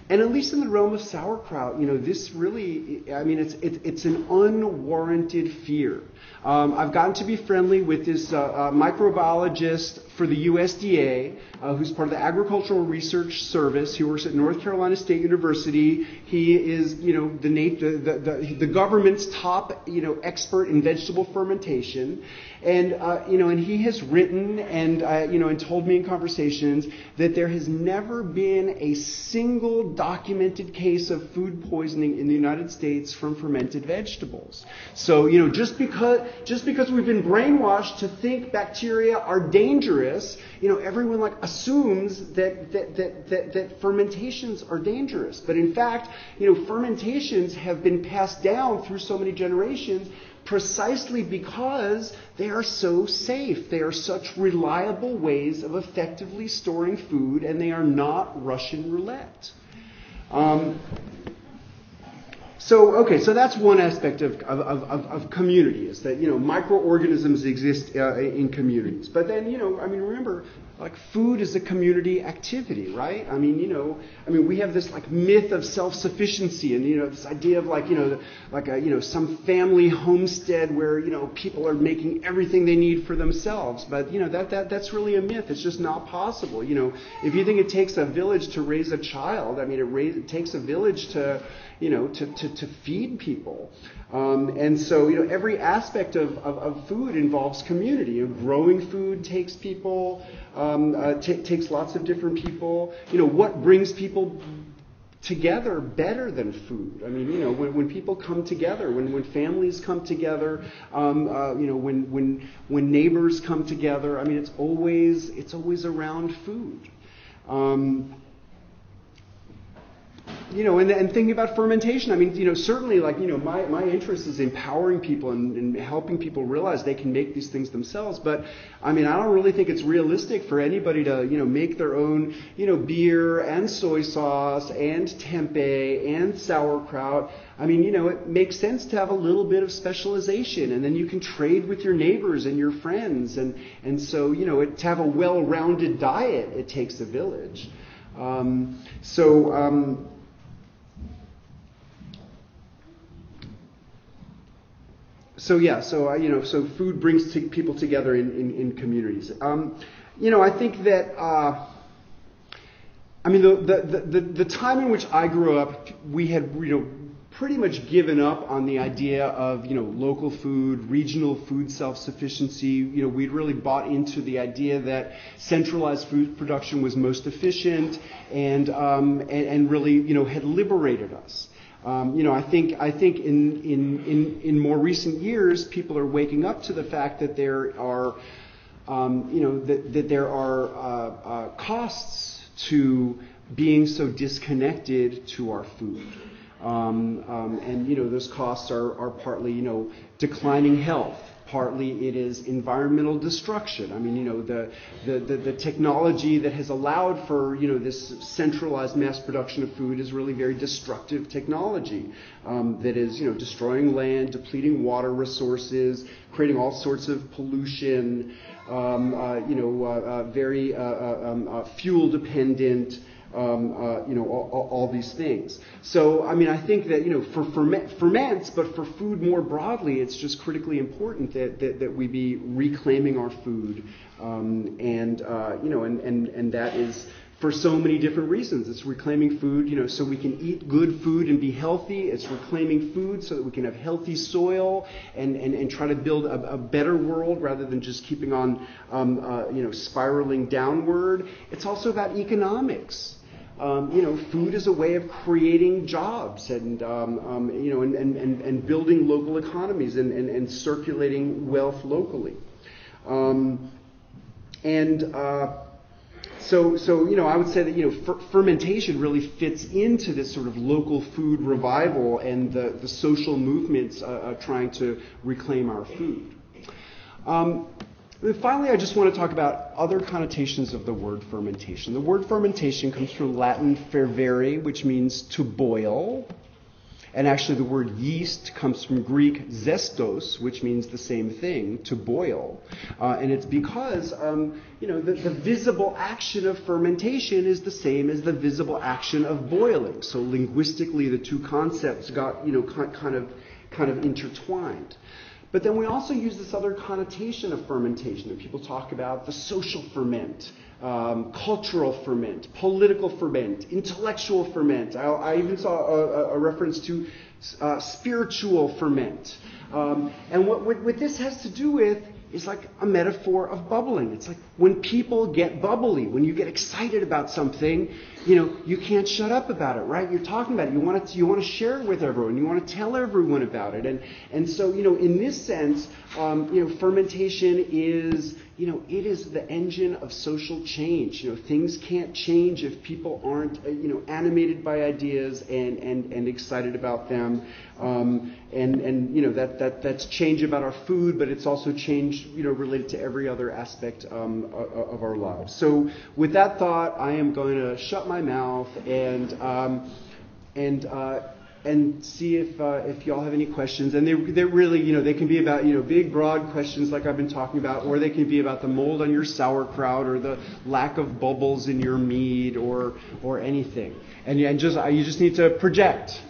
and at least in the realm of sauerkraut, you know, this really, I mean, it's, it, it's an unwarranted fear. Um, I've gotten to be friendly with this uh, uh, microbiologist for the U S D A, uh, who's part of the Agricultural Research Service. He works at North Carolina State University. He is, you know, the, the, the, the government's top, you know, expert in vegetable fermentation, and uh, you know, and he has written and uh, you know, and told me in conversations that there has never been a single documented case of food poisoning in the United States from fermented vegetables. So, you know, just because. Just because we've been brainwashed to think bacteria are dangerous, you know, everyone like assumes that that, that, that that fermentations are dangerous. But in fact, you know, fermentations have been passed down through so many generations precisely because they are so safe. They are such reliable ways of effectively storing food, and they are not Russian roulette. Um, So, okay, so that's one aspect of, of, of, of community, is that, you know, microorganisms exist uh, in communities. But then, you know, I mean, remember, like, food is a community activity, right? I mean, you know, I mean, we have this, like, myth of self-sufficiency and, you know, this idea of, like, you know, like, a, you know, some family homestead where, you know, people are making everything they need for themselves. But, you know, that, that that's really a myth. It's just not possible. You know, if you think it takes a village to raise a child, I mean, it, raise, it takes a village to... you know, to, to, to feed people. Um, and so, you know, every aspect of, of, of food involves community. You know, growing food takes people, um, uh, t- takes lots of different people. You know, what brings people together better than food? I mean, you know, when, when people come together, when, when families come together, um, uh, you know, when, when, when neighbors come together, I mean, it's always, it's always around food. Um, You know, and, and thinking about fermentation, I mean, you know, certainly, like, you know, my, my interest is empowering people and, and helping people realize they can make these things themselves. But, I mean, I don't really think it's realistic for anybody to, you know, make their own, you know, beer and soy sauce and tempeh and sauerkraut. I mean, you know, it makes sense to have a little bit of specialization, and then you can trade with your neighbors and your friends. And, and so, you know, it, to have a well-rounded diet, it takes a village. Um, so... Um, So yeah, so uh, you know, so food brings t- people together in in, in communities. Um, you know, I think that uh, I mean the, the the the time in which I grew up, we had you know pretty much given up on the idea of you know local food, regional food self-sufficiency. You know, we'd really bought into the idea that centralized food production was most efficient and um, and, and really you know had liberated us. Um, you know, I think I think in, in in in more recent years, people are waking up to the fact that there are, um, you know, that, that there are uh, uh, costs to being so disconnected to our food, um, um, and you know, those costs are are partly you know declining health. Partly it is environmental destruction. I mean, you know, the, the, the, the technology that has allowed for, you know, this centralized mass production of food is really very destructive technology um, that is, you know, destroying land, depleting water resources, creating all sorts of pollution, um, uh, you know, uh, uh, very uh, um, uh, fuel dependent, um, uh, you know, all, all these things. So, I mean, I think that, you know, for ferment, ferments, but for food more broadly, it's just critically important that, that, that we be reclaiming our food. Um, and, uh, you know, and, and, and that is for so many different reasons. It's reclaiming food, you know, so we can eat good food and be healthy. It's reclaiming food so that we can have healthy soil and, and, and try to build a, a better world rather than just keeping on, um, uh, you know, spiraling downward. It's also about economics. Um, you know, food is a way of creating jobs and, um, um, you know, and, and, and, and building local economies and, and, and circulating wealth locally. Um, and... Uh, So, so, you know, I would say that, you know, fer fermentation really fits into this sort of local food revival and the, the social movements uh, uh, trying to reclaim our food. Um, finally, I just want to talk about other connotations of the word fermentation. The word fermentation comes from Latin fervere, which means to boil. And actually the word yeast comes from Greek zestos, which means the same thing, to boil. Uh, and it's because, um, you know, the, the visible action of fermentation is the same as the visible action of boiling. So linguistically, the two concepts got, you know, kind of, kind of intertwined. But then we also use this other connotation of fermentation that people talk about, the social ferment. Um, cultural ferment, political ferment, intellectual ferment. I, I even saw a, a reference to uh, spiritual ferment. Um, and what, what, what this has to do with is like a metaphor of bubbling. It's like when people get bubbly, when you get excited about something, you know, you can't shut up about it, right? You're talking about it. You want to, you want to share it with everyone. You want to tell everyone about it. And, and so, you know, in this sense, um, you know, fermentation is, you know, it is the engine of social change. You know, things can't change if people aren't, you know, animated by ideas and, and, and excited about them. Um, and, and, you know, that, that, that's change about our food, but it's also change, you know, related to every other aspect um, of our lives. So with that thought, I am going to shut my mouth and um, and uh, and see if uh, if y'all have any questions. And they they're really, you know, they can be about, you know, big broad questions like I've been talking about, or they can be about the mold on your sauerkraut or the lack of bubbles in your mead or or anything. And and just you just need to project.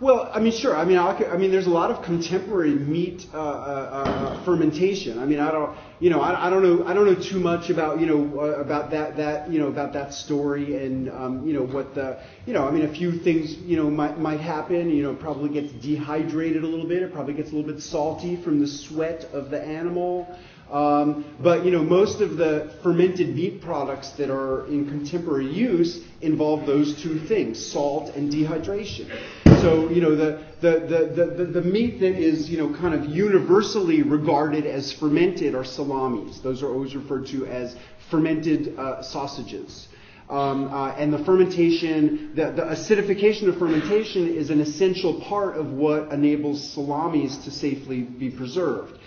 Well, I mean, sure. I mean, I mean, there's a lot of contemporary meat uh, uh, fermentation. I mean, I don't, you know, I, I don't know, I don't know too much about, you know, uh, about that, that, you know, about that story and, um, you know, what the, you know, I mean, a few things, you know, might might happen. You know, it probably gets dehydrated a little bit. It probably gets a little bit salty from the sweat of the animal. Um, but, you know, most of the fermented meat products that are in contemporary use involve those two things, salt and dehydration. So, you know, the, the, the, the, the meat that is, you know, kind of universally regarded as fermented are salamis. Those are always referred to as fermented uh, sausages. Um, uh, and the fermentation, the, the acidification of fermentation is an essential part of what enables salamis to safely be preserved.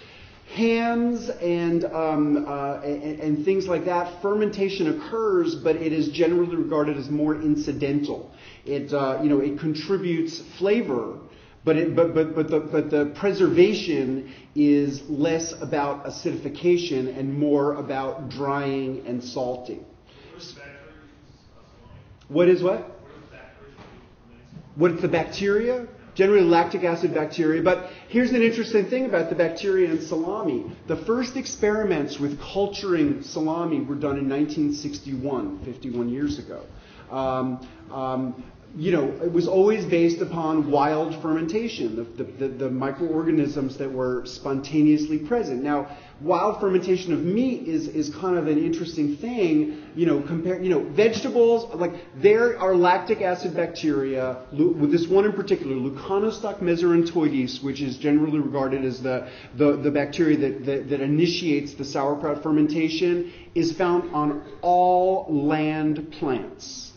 Hams and, um, uh, and, and things like that, fermentation occurs, but it is generally regarded as more incidental. It, uh, you know, it contributes flavor, but, it, but, but, but, the, but the preservation is less about acidification and more about drying and salting. What is what? What's the bacteria? Generally lactic acid bacteria. But here's an interesting thing about the bacteria in salami. The first experiments with culturing salami were done in nineteen sixty-one, fifty-one years ago. Um, um, you know, it was always based upon wild fermentation, the, the, the, the microorganisms that were spontaneously present. Now, wild fermentation of meat is, is kind of an interesting thing, you know, compare, you know, vegetables, like there are lactic acid bacteria, with this one in particular, Leuconostoc meserentoides, which is generally regarded as the, the, the bacteria that, that, that initiates the sauerkraut fermentation, is found on all land plants.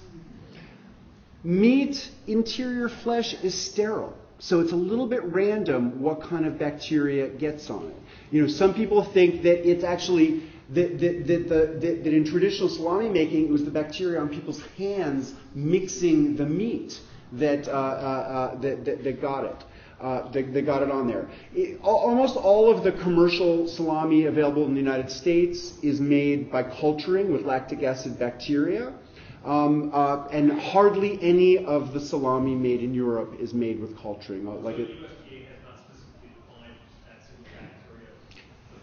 Meat, interior flesh is sterile, so it's a little bit random what kind of bacteria gets on it. You know, some people think that it's actually that that that, that, that, that in traditional salami making, it was the bacteria on people's hands mixing the meat that uh, uh, uh, that, that that got it. Uh, they, they got it on there. It, almost all of the commercial salami available in the United States is made by culturing with lactic acid bacteria. Um, uh, and hardly any of the salami made in Europe is made with culturing. Like so the U S D A has not specifically defined bacteria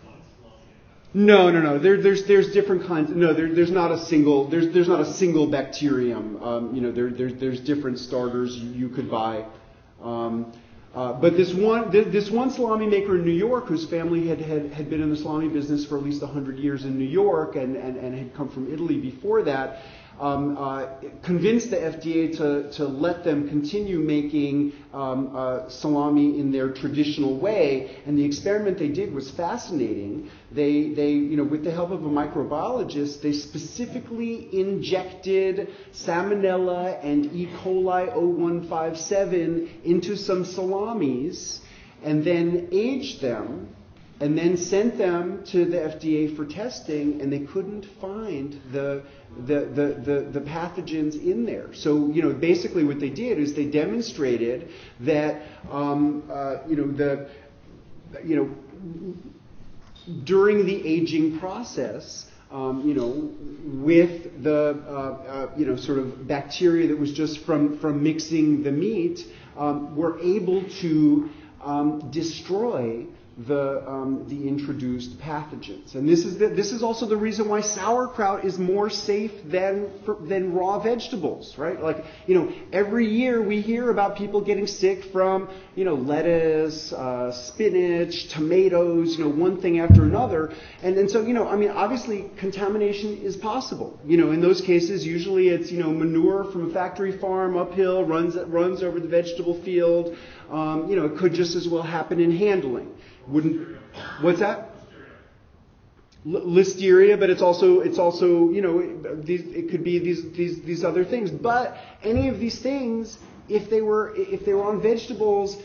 that salami. No, no, no. There, there's there's different kinds. No, there, there's not a single there's there's not a single bacterium. Um, you know, there, there there's different starters you, you could buy. Um, uh, but this one this one salami maker in New York, whose family had had, had been in the salami business for at least a hundred years in New York, and, and and had come from Italy before that. Um, uh, convinced the F D A to, to let them continue making um, uh, salami in their traditional way, and the experiment they did was fascinating. They, they, you know, with the help of a microbiologist, they specifically injected Salmonella and E. coli oh one five seven into some salamis, and then aged them, and then sent them to the F D A for testing, and they couldn't find the The, the, the, the pathogens in there. So, you know, basically what they did is they demonstrated that, um, uh, you know, the, you know, during the aging process, um, you know, with the, uh, uh, you know, sort of bacteria that was just from, from mixing the meat, um, were able to um, destroy the um, the introduced pathogens, and this is the, this is also the reason why sauerkraut is more safe than than raw vegetables, right? Like, you know, every year we hear about people getting sick from, you know, lettuce, uh, spinach, tomatoes, you know, one thing after another, and and so, you know, I mean, obviously contamination is possible. You know, in those cases, usually it's, you know, manure from a factory farm uphill runs runs over the vegetable field. Um, you know, it could just as well happen in handling. Wouldn't, what's that? Listeria, but it's also it's also you know, these, it could be these these these other things. But any of these things, if they were if they were on vegetables,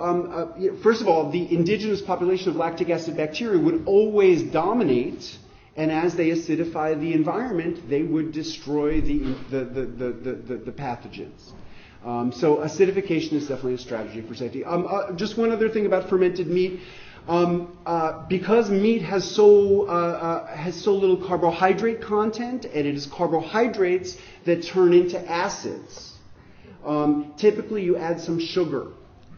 um, uh, you know, first of all, the indigenous population of lactic acid bacteria would always dominate, and as they acidify the environment, they would destroy the the the the the, the, the pathogens. Um, so acidification is definitely a strategy for safety. Um, uh, just one other thing about fermented meat. Um, uh, because meat has so, uh, uh, has so little carbohydrate content, and it is carbohydrates that turn into acids, um, typically you add some sugar.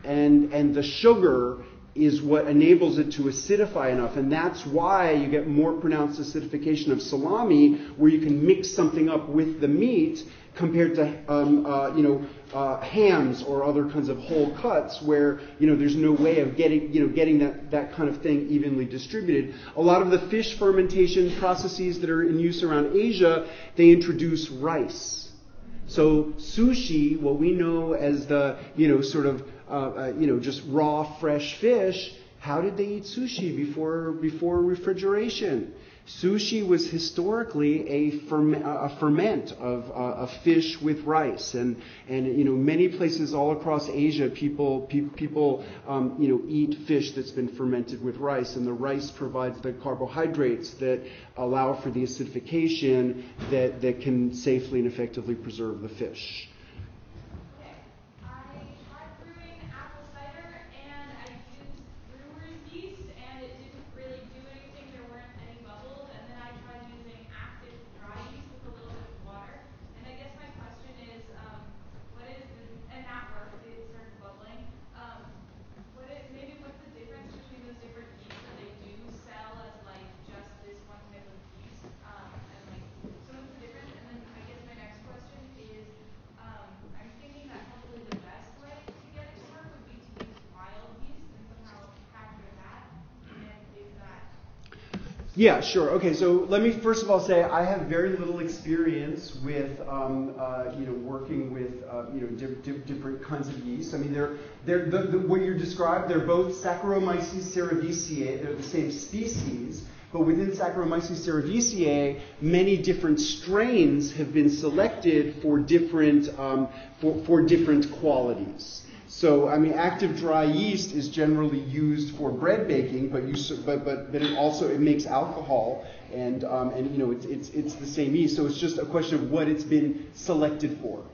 And, and the sugar is what enables it to acidify enough, and that's why you get more pronounced acidification of salami, where you can mix something up with the meat, compared to um, uh, you know uh, hams or other kinds of whole cuts, where, you know, there's no way of getting you know getting that that kind of thing evenly distributed. A lot of the fish fermentation processes that are in use around Asia, they introduce rice. So sushi, what we know as the you know sort of uh, uh, you know just raw fresh fish. How did they eat sushi before before refrigeration? Sushi was historically a, ferme a ferment of uh, a fish with rice, and and you know many places all across Asia, people pe people um, you know eat fish that's been fermented with rice, and the rice provides the carbohydrates that allow for the acidification that that can safely and effectively preserve the fish. Yeah, sure. Okay, so let me first of all say I have very little experience with um, uh, you know working with uh, you know di di different kinds of yeast. I mean, they're they're the, the, what you described. They're both Saccharomyces cerevisiae. They're the same species, but within Saccharomyces cerevisiae, many different strains have been selected for different um, for for different qualities. So, I mean, active dry yeast is generally used for bread baking, but you, but but but it also it makes alcohol, and um, and you know it's it's it's the same yeast. So it's just a question of what it's been selected for,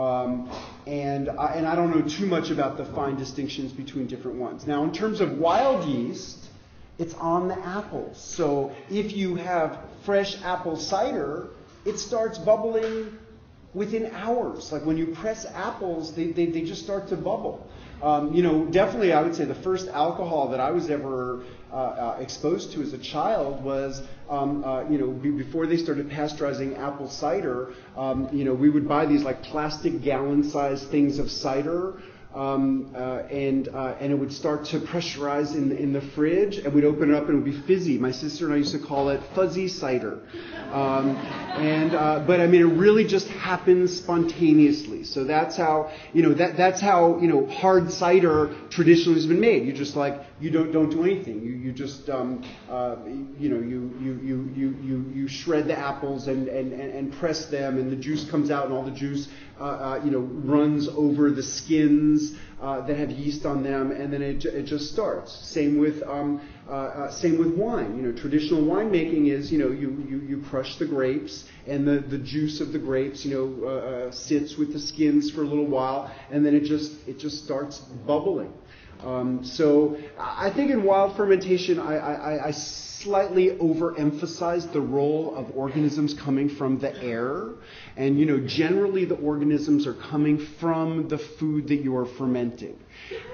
um, and I, and I don't know too much about the fine distinctions between different ones. Now, in terms of wild yeast, it's on the apples. So if you have fresh apple cider, it starts bubbling within hours. Like when you press apples, they, they, they just start to bubble. Um, you know, definitely I would say the first alcohol that I was ever uh, uh, exposed to as a child was, um, uh, you know, be, before they started pasteurizing apple cider, um, you know, we would buy these like plastic gallon-sized things of cider, um, uh, and, uh, and it would start to pressurize in, in the fridge, and we'd open it up and it would be fizzy. My sister and I used to call it fuzzy cider. Um, and uh, but I mean, it really just happens spontaneously. So that's how you know that that's how you know hard cider traditionally has been made. You just like you don't don't do anything. You you just um, uh, you know you you you you you you shred the apples and and and press them, and the juice comes out, and all the juice uh, uh, you know runs over the skins uh, that have yeast on them, and then it it just starts. Same with um, Uh, uh, same with wine. You know, traditional winemaking is, you know, you, you, you crush the grapes, and the, the juice of the grapes, you know, uh, uh, sits with the skins for a little while, and then it just it just starts bubbling. Um, so I think in wild fermentation, I, I, I slightly overemphasized the role of organisms coming from the air, and you know, generally the organisms are coming from the food that you are fermenting.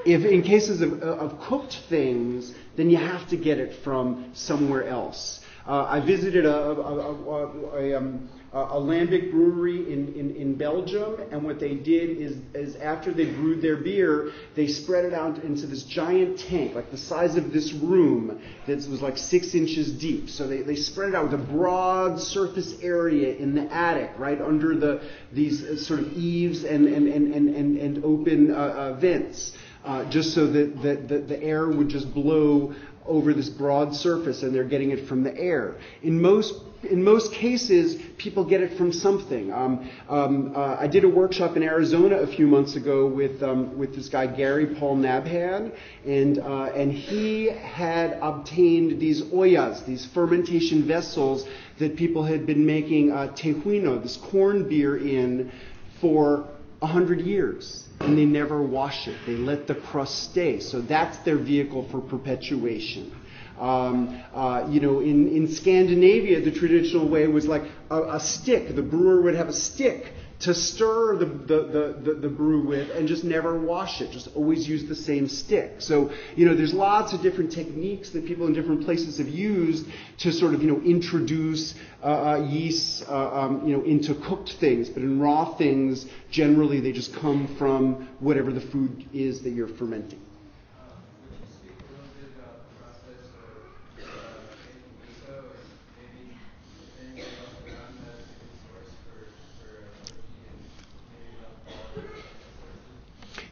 If in cases of, of cooked things, then you have to get it from somewhere else. Uh, I visited a, a, a, a, um, a Lambic brewery in, in, in Belgium, and what they did is, is after they brewed their beer, they spread it out into this giant tank, like the size of this room, that was like six inches deep. So they, they spread it out with a broad surface area in the attic, right under the these sort of eaves and, and, and, and, and, and open uh, uh, vents. Uh, just so that, that, that the air would just blow over this broad surface, and they're getting it from the air. In most in most cases, people get it from something. Um, um, uh, I did a workshop in Arizona a few months ago with um, with this guy Gary Paul Nabhan, and uh, and he had obtained these ollas, these fermentation vessels that people had been making uh, tejuino, this corn beer in, for a hundred years. And they never wash it. They let the crust stay. So that's their vehicle for perpetuation. Um, uh, you know, in, in Scandinavia, the traditional way was like a, a stick. The brewer would have a stick to stir the, the, the, the, the brew with, and just never wash it. Just always use the same stick. So, you know, there's lots of different techniques that people in different places have used to sort of, you know, introduce uh, uh, yeasts, uh, um, you know, into cooked things. But in raw things, generally they just come from whatever the food is that you're fermenting.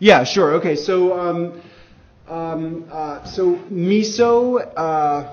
Yeah, sure. Okay, so um, um, uh, so miso uh,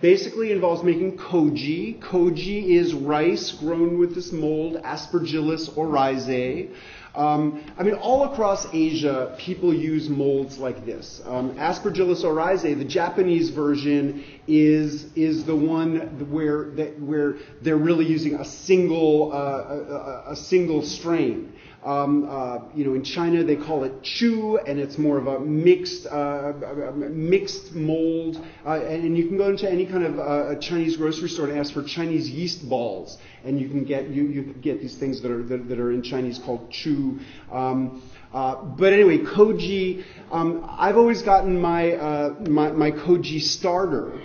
basically involves making koji. Koji is rice grown with this mold, Aspergillus oryzae. Um, I mean, all across Asia, people use molds like this. Um, Aspergillus oryzae, the Japanese version, is is the one where that where they're really using a single uh, a, a, a single strain. Um, uh, you know, in China they call it chu, and it's more of a mixed uh, mixed mold. Uh, and, and you can go into any kind of uh, a Chinese grocery store and ask for Chinese yeast balls, and you can get you you can get these things that are that, that are in Chinese called chu. Um, uh, but anyway, koji. Um, I've always gotten my, uh, my my koji starter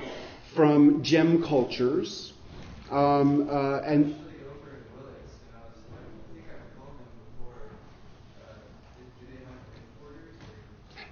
from Gem Cultures, um, uh, and.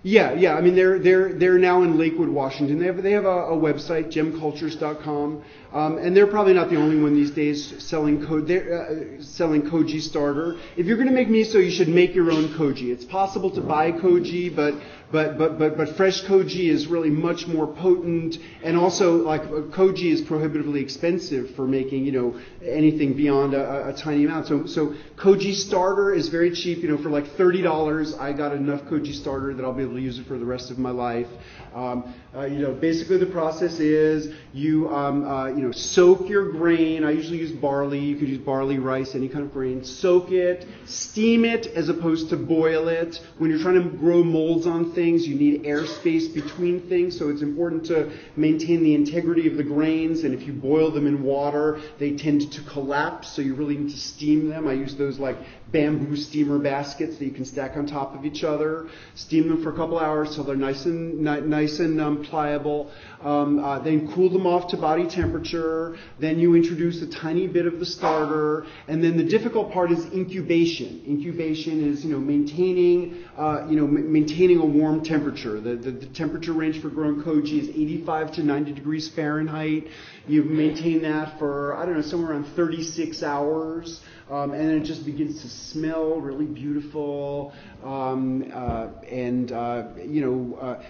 Yeah, yeah. I mean, they're they're they're now in Lakewood, Washington. They have they have a, a website, gem cultures dot com, um, and they're probably not the only one these days selling co- uh, selling koji starter. If you're going to make miso, you should make your own koji. It's possible to buy koji, but but but but but fresh koji is really much more potent, and also like koji is prohibitively expensive for making, you know, anything beyond a, a tiny amount. So so koji starter is very cheap. You know, for like thirty dollars, I got enough koji starter that I'll be able to use it for the rest of my life. Um, uh, you know, basically the process is you um, uh, you know soak your grain. I usually use barley. You could use barley, rice, any kind of grain. Soak it, steam it as opposed to boil it. When you're trying to grow molds on things, you need air space between things, so it's important to maintain the integrity of the grains. And if you boil them in water, they tend to collapse, so you really need to steam them. I use those like bamboo steamer baskets that you can stack on top of each other. Steam them for a couple hours till they're nice and nice and um, pliable. Um, uh, then cool them off to body temperature. Then you introduce a tiny bit of the starter, and then the difficult part is incubation. Incubation is, you know, maintaining uh, you know m- maintaining a warm temperature. The, the the temperature range for growing koji is eighty-five to ninety degrees Fahrenheit. You maintain that for, I don't know, somewhere around thirty-six hours. Um, and then it just begins to smell really beautiful, um, uh, and uh, you know, uh,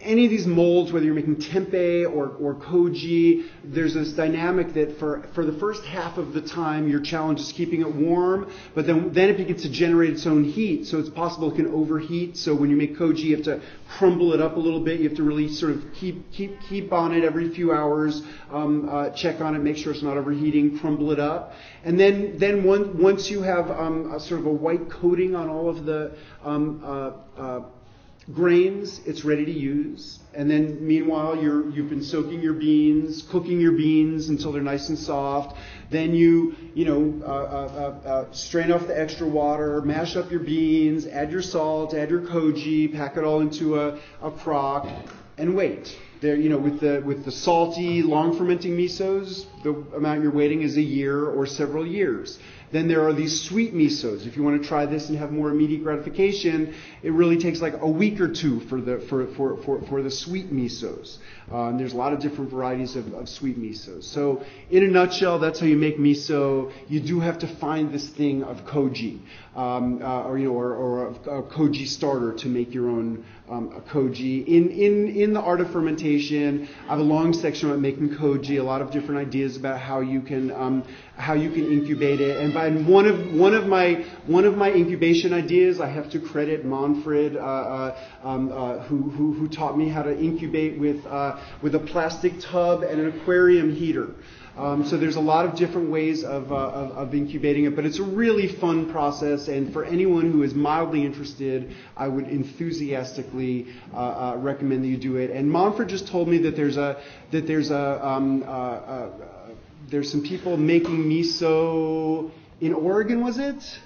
any of these molds, whether you're making tempeh or, or koji, there's this dynamic that for, for the first half of the time your challenge is keeping it warm, but then then it begins to generate its own heat, so it's possible it can overheat. So when you make koji, you have to crumble it up a little bit. You have to really sort of keep keep keep on it every few hours, um, uh, check on it, make sure it's not overheating, crumble it up. And then, then one, once you have um, a sort of a white coating on all of the um, uh, uh, grains, it's ready to use. And then, meanwhile, you're, you've been soaking your beans, cooking your beans until they're nice and soft. Then you, you know, uh, uh, uh, uh, strain off the extra water, mash up your beans, add your salt, add your koji, pack it all into a, a crock, and wait. There, you know, with the with the salty, long fermenting misos, the amount you're waiting is a year or several years. Then there are these sweet misos. If you want to try this and have more immediate gratification, it really takes like a week or two for the for for for, for the sweet misos. Um, there's a lot of different varieties of, of sweet misos. So in a nutshell, that's how you make miso. You do have to find this thing of koji, um, uh, or you know, or, or a, a koji starter to make your own um, a koji. In in in the art of fermentation, I have a long section about making koji, a lot of different ideas about how you can um, how you can incubate it. And by one of one of my one of my incubation ideas, I have to credit Manfred, uh, uh, um, uh, who, who who taught me how to incubate with uh, with a plastic tub and an aquarium heater. Um, so there's a lot of different ways of, uh, of of incubating it, but it's a really fun process. And for anyone who is mildly interested, I would enthusiastically uh, uh, recommend that you do it. And Manfred just told me that there's a that there's a um, uh, uh, there's some people making miso in Oregon, was it?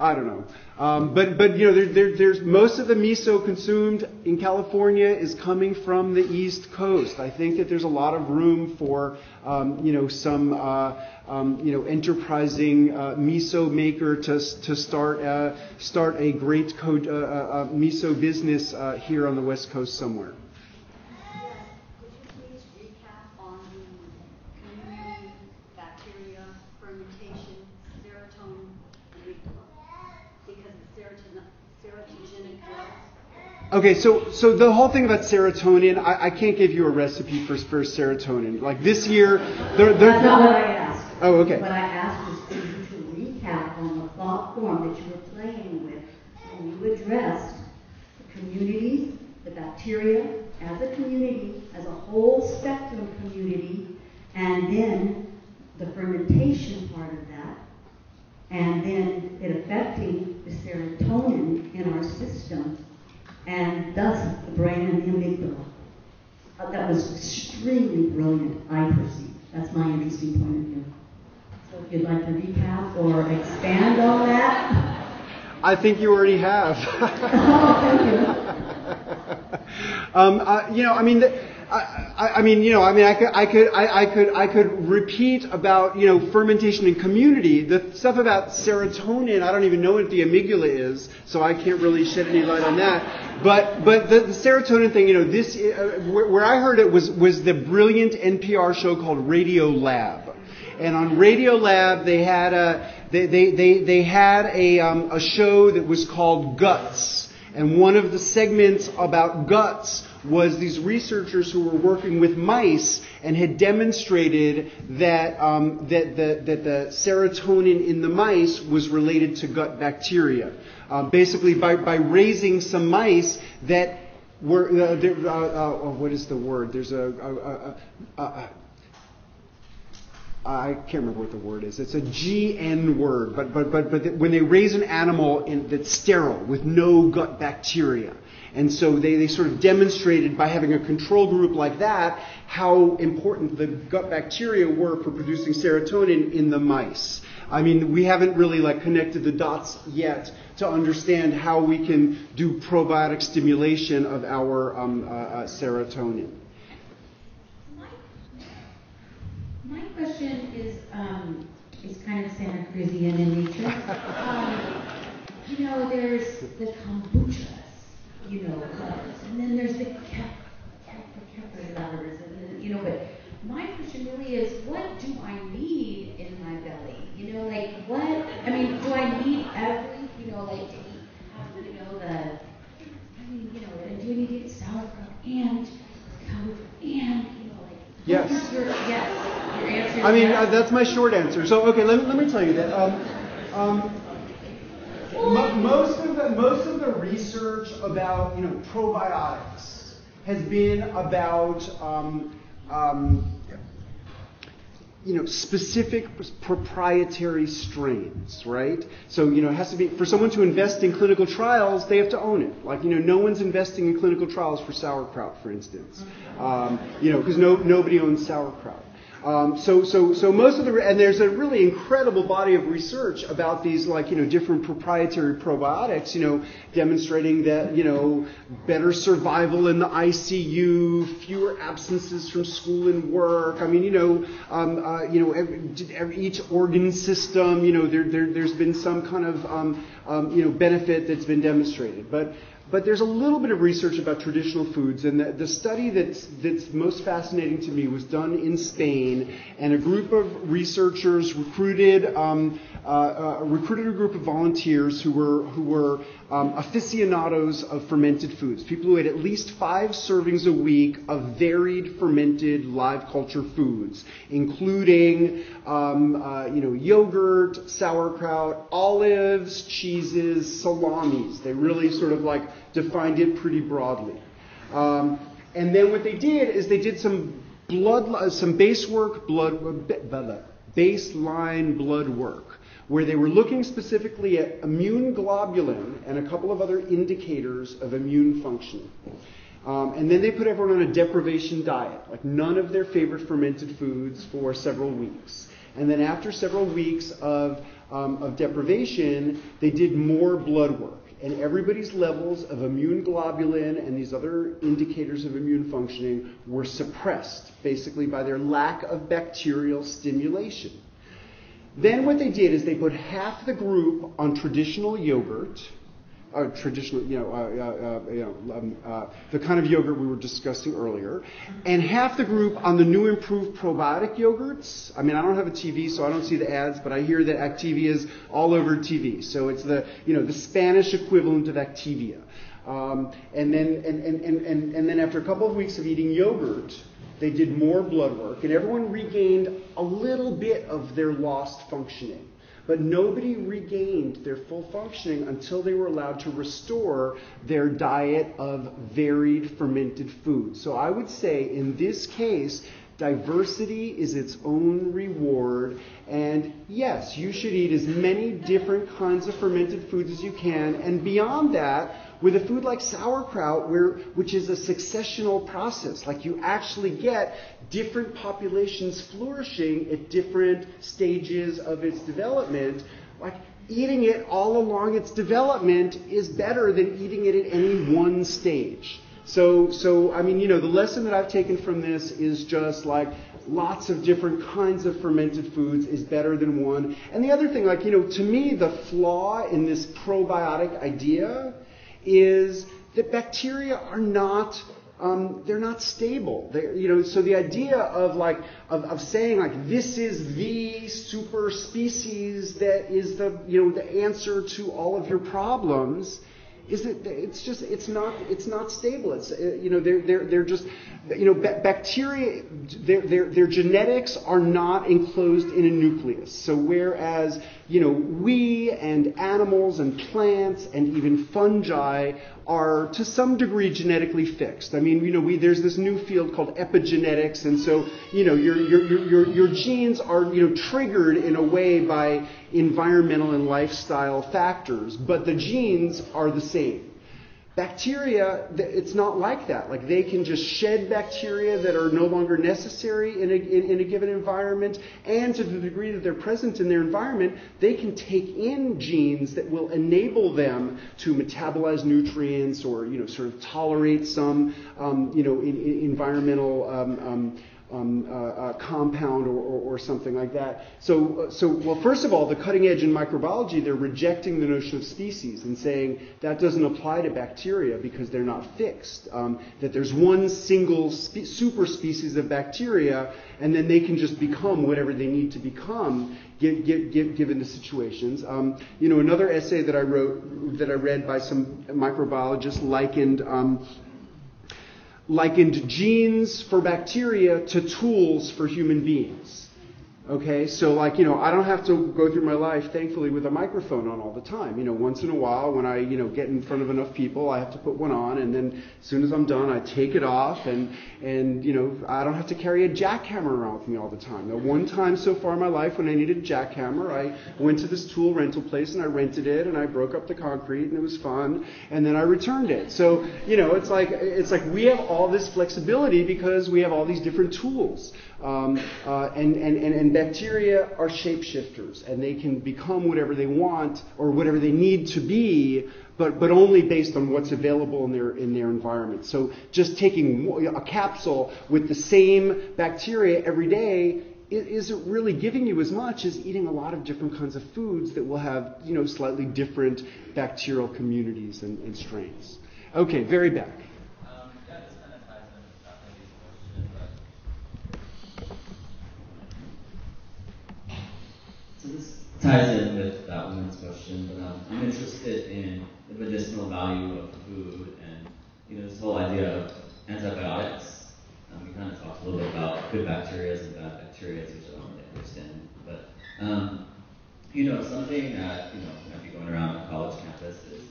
I don't know. Um, but but you know there, there, there's most of the miso consumed in California is coming from the East Coast. I think that there's a lot of room for um, you know some uh, um, you know enterprising uh, miso maker to to start uh, start a great co- uh, uh, miso business uh, here on the West Coast somewhere. Okay, so so the whole thing about serotonin, I, I can't give you a recipe for, for serotonin. Like this year, they're, they're that's not what I asked. Oh, okay. What I asked was for you to recap on the thought form that you were playing with, and you addressed the community, the bacteria as a community, as a whole spectrum community, and then the fermentation part of that, and then it affecting the serotonin in our system, and thus the brain and the amygdala. Uh, that was extremely brilliant, I perceive. That's my interesting point of view. So if you'd like to recap or expand on that. I think you already have. Oh, thank you. um, uh, you know, I mean, the, I, I, I mean, you know, I mean, I could, I could, I, I could, I could repeat about, you know, fermentation and community. The stuff about serotonin, I don't even know what the amygdala is, so I can't really shed any light on that. But, but the, the serotonin thing, you know, this, uh, where, where I heard it was was the brilliant N P R show called Radio Lab, and on Radio Lab they had a, they, they, they, they had a, um, a show that was called Guts. And one of the segments about guts was these researchers who were working with mice and had demonstrated that um, that the that the serotonin in the mice was related to gut bacteria. Uh, basically, by by raising some mice that were uh, uh, uh, what is the word? There's a, a, a, a, a I can't remember what the word is. It's a G N word, but but but but when they raise an animal in, that's sterile with no gut bacteria, and so they they sort of demonstrated by having a control group like that how important the gut bacteria were for producing serotonin in the mice. I mean, we haven't really like connected the dots yet to understand how we can do probiotic stimulation of our um, uh, uh, serotonin. My question is um, is kind of Santa Cruzian in nature. Um, you know, there's the kombuchas, you know, and then there's the kefir, kefir lovers, and then, you know. But my question really is, what do I need in my belly? You know, like what? I mean, do I need every? You know, like to eat, you know, the. I mean, you know, do I need to eat sauerkraut and kombucha and you know, like yes, your, yes. I mean, uh, that's my short answer. So, okay, let, let me tell you that um, um, mo most of the most of the research about you know probiotics has been about um, um, you know specific proprietary strains, right? So you know it has to be for someone to invest in clinical trials, they have to own it. Like you know no one's investing in clinical trials for sauerkraut, for instance, um, you know because no nobody owns sauerkraut. Um, so, so, so most of the, and there's a really incredible body of research about these, like, you know, different proprietary probiotics, you know, demonstrating that, you know, better survival in the I C U, fewer absences from school and work. I mean, you know, um, uh, you know, every, every, each organ system, you know, there, there, there's been some kind of, um, um, you know, benefit that's been demonstrated, but. But there's a little bit of research about traditional foods, and the, the study that's, that's most fascinating to me was done in Spain, and a group of researchers recruited um, uh, uh, recruited a group of volunteers who were who were um, aficionados of fermented foods, people who ate at least five servings a week of varied fermented live culture foods, including um, uh, you know yogurt, sauerkraut, olives, cheeses, salamis. They really sort of like defined it pretty broadly, um, and then what they did is they did some blood, some base work, blood baseline blood work, where they were looking specifically at immune globulin and a couple of other indicators of immune function, um, and then they put everyone on a deprivation diet, like none of their favorite fermented foods for several weeks, and then after several weeks of um, of deprivation, they did more blood work. And everybody's levels of immune globulin and these other indicators of immune functioning were suppressed, basically by their lack of bacterial stimulation. Then what they did is they put half the group on traditional yogurt, or traditional, you know, uh, uh, you know um, uh, the kind of yogurt we were discussing earlier, and half the group on the new improved probiotic yogurts. I mean, I don't have a T V, so I don't see the ads, but I hear that Activia is all over T V. So it's the, you know, the Spanish equivalent of Activia. Um, and then, and, and, and, and, and then after a couple of weeks of eating yogurt, they did more blood work, and everyone regained a little bit of their lost functioning. But nobody regained their full functioning until they were allowed to restore their diet of varied fermented foods. So I would say in this case, diversity is its own reward. And yes, you should eat as many different kinds of fermented foods as you can. And beyond that, with a food like sauerkraut, where, which is a successional process, like you actually get different populations flourishing at different stages of its development, like eating it all along its development is better than eating it at any one stage. So, so I mean, you know, the lesson that I've taken from this is just like lots of different kinds of fermented foods is better than one. And the other thing, like, you know, to me, the flaw in this probiotic idea is that bacteria are not, um, they're not stable. They're, you know, so the idea of like, of, of saying like, this is the super species that is the, you know, the answer to all of your problems is that it's just, it's not, it's not stable. It's, you know, they're, they're, they're just, you know, bacteria, their, their, their genetics are not enclosed in a nucleus. So whereas, you know, we and animals and plants and even fungi are to some degree genetically fixed. I mean, you know, we, there's this new field called epigenetics, and so, you know, your, your, your, your, your genes are, you know, triggered in a way by environmental and lifestyle factors, but the genes are the same. Bacteria, it's not like that. Like they can just shed bacteria that are no longer necessary in a, in, in a given environment, and to the degree that they're present in their environment, they can take in genes that will enable them to metabolize nutrients or, you know, sort of tolerate some, um, you know, in, in environmental um, um, Um, uh, uh, compound or, or, or something like that. So, uh, so, well, first of all, the cutting edge in microbiology, they're rejecting the notion of species and saying that doesn't apply to bacteria because they're not fixed. Um, that there's one single spe super species of bacteria, and then they can just become whatever they need to become, give, give, give, given the situations. Um, you know, another essay that I wrote, that I read by some microbiologist likened um, likened genes for bacteria to tools for human beings. Okay, so like, you know, I don't have to go through my life, thankfully, with a microphone on all the time. You know, once in a while when I, you know, get in front of enough people, I have to put one on, and then as soon as I'm done, I take it off, and, and you know, I don't have to carry a jackhammer around with me all the time. Now, one time so far in my life when I needed a jackhammer, I went to this tool rental place, and I rented it, and I broke up the concrete, and it was fun, and then I returned it. So, you know, it's like, it's like we have all this flexibility because we have all these different tools. Um, uh, and, and, and, and bacteria are shapeshifters, and they can become whatever they want or whatever they need to be, but, but only based on what's available in their, in their environment. So just taking a capsule with the same bacteria every day isn't really giving you as much as eating a lot of different kinds of foods that will have, you know, slightly different bacterial communities and, and strains. Okay, very back. Ties in with that woman's question, but um, I'm interested in the medicinal value of food and, you know, this whole idea of antibiotics. Um, we kind of talked a little bit about good bacteria and bad bacteria, which I don't really understand. But, um, you know, something that, you know, might be going around on college campus is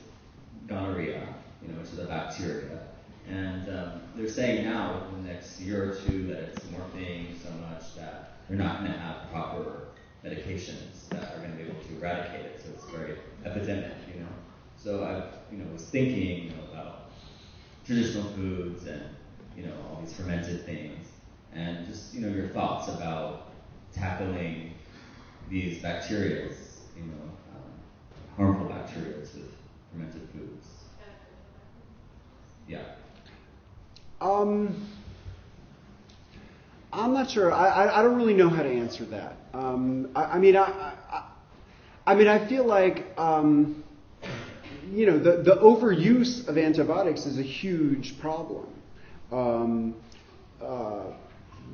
gonorrhea, you know, which is a bacteria. And um, they're saying now, in the next year or two, that it's morphing so much that they're not going to have proper medications that are going to be able to eradicate it, so it's very epidemic, you know. So I, you know, was thinking, you know, about traditional foods and, you know, all these fermented things, and just, you know, your thoughts about tackling these bacteria, you know, um, harmful bacteria with fermented foods. Yeah. Um. I'm not sure. I, I, I don't really know how to answer that. Um, I, I mean, I, I, I mean, I feel like, um, you know, the, the overuse of antibiotics is a huge problem, um, uh,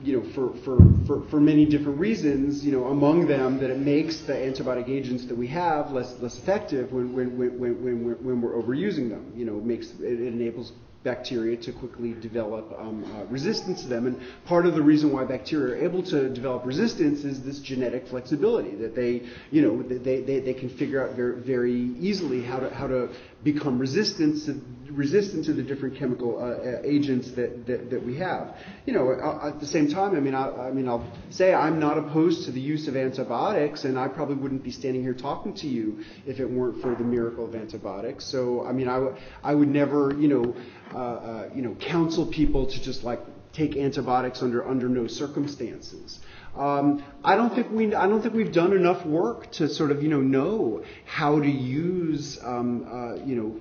you know, for, for, for, for many different reasons, you know, among them that it makes the antibiotic agents that we have less, less effective when, when, when, when, when, we're, when we're overusing them. You know, it makes, it enables bacteria to quickly develop um, uh, resistance to them. And part of the reason why bacteria are able to develop resistance is this genetic flexibility that they, you know, they, they, they can figure out very, very easily how to, how to become resistant to, resistant to the different chemical uh, agents that, that, that we have. You know, at the same time, I mean, I, I mean, I'll say I'm not opposed to the use of antibiotics, and I probably wouldn't be standing here talking to you if it weren't for the miracle of antibiotics. So, I mean, I, I would never, you know, Uh, uh, you know, counsel people to just like take antibiotics under under no circumstances. Um, I don't think we I don't think we've done enough work to sort of you know know how to use um, uh, you know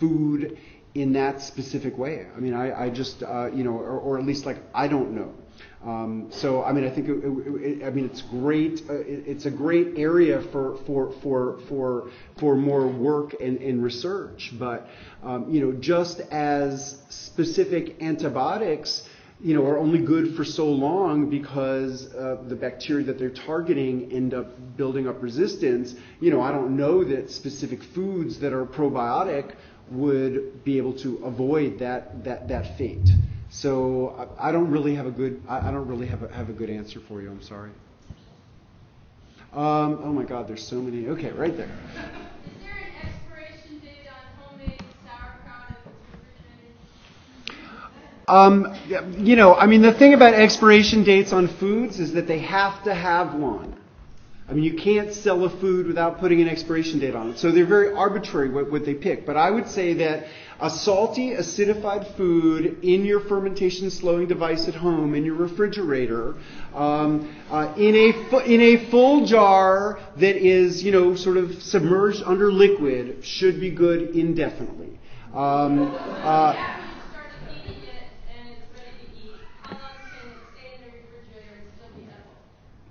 food in that specific way. I mean, I, I just, uh, you know, or, or at least like, I don't know. Um, so, I mean, I think, it, it, it, I mean, it's great. Uh, it, it's a great area for for for for for more work and, and research. But, um, you know, just as specific antibiotics, you know, are only good for so long because uh, the bacteria that they're targeting end up building up resistance. You know, I don't know that specific foods that are probiotic would be able to avoid that that that fate. So I don't really have a good I don't really have a, have a good answer for you. I'm sorry. Um, oh my God, there's so many. Okay, right there. Is there an expiration date on homemade sauerkraut and refrigerated? Um, you know, I mean, the thing about expiration dates on foods is that they have to have one. I mean, you can't sell a food without putting an expiration date on it. So they're very arbitrary what, what they pick. But I would say that a salty, acidified food in your fermentation-slowing device at home, in your refrigerator, um, uh, in a in a full jar that is, you know, sort of submerged under liquid, should be good indefinitely. Um, uh,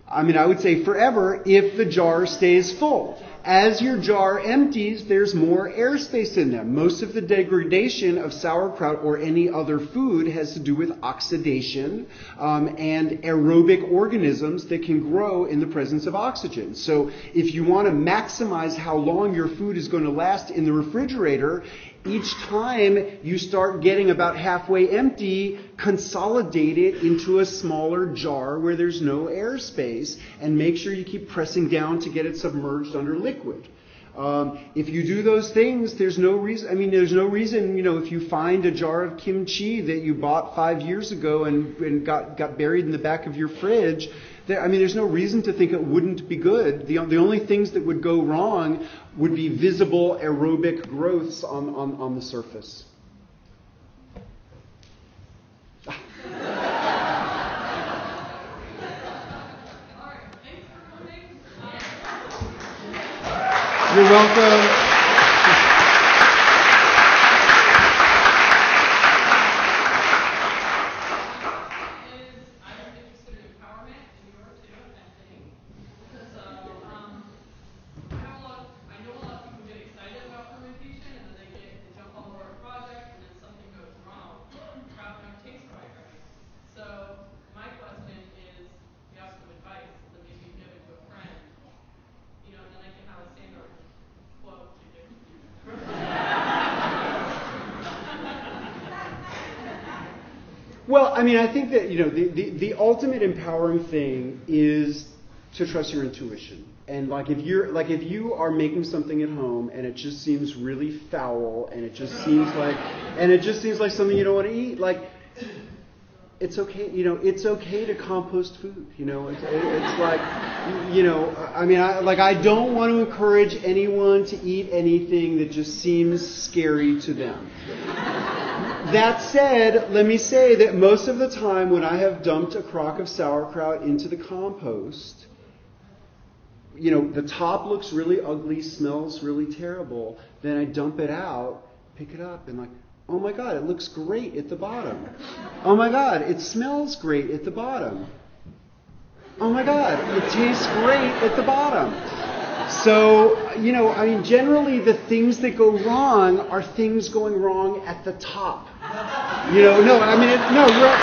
I mean, I would say forever if the jar stays full. As your jar empties, there's more airspace in them. Most of the degradation of sauerkraut or any other food has to do with oxidation um, and aerobic organisms that can grow in the presence of oxygen. So if you want to maximize how long your food is going to last in the refrigerator, each time you start getting about halfway empty, consolidate it into a smaller jar where there's no airspace, and make sure you keep pressing down to get it submerged under liquid. Um, if you do those things, there's no reason, I mean, there's no reason, you know, if you find a jar of kimchi that you bought five years ago and, and got, got buried in the back of your fridge, there, I mean, there's no reason to think it wouldn't be good. The, the only things that would go wrong would be visible aerobic growths on, on, on the surface. You're welcome. I mean, I think that, you know, the, the, the ultimate empowering thing is to trust your intuition. And like if you're like if you are making something at home and it just seems really foul and it just seems like and it just seems like something you don't want to eat, like it's okay, you know, it's okay to compost food, you know, it's, it's like, you know, I mean, I, like I don't want to encourage anyone to eat anything that just seems scary to them. That said, let me say that most of the time when I have dumped a crock of sauerkraut into the compost, you know, the top looks really ugly, smells really terrible, then I dump it out, pick it up, and like, oh my God, it looks great at the bottom. Oh my God, it smells great at the bottom. Oh my God, it tastes great at the bottom. So, you know, I mean, generally the things that go wrong are things going wrong at the top. You know, no, I mean, it, no. We're,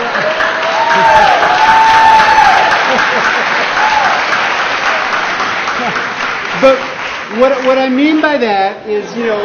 we're but what what I mean by that is, you know,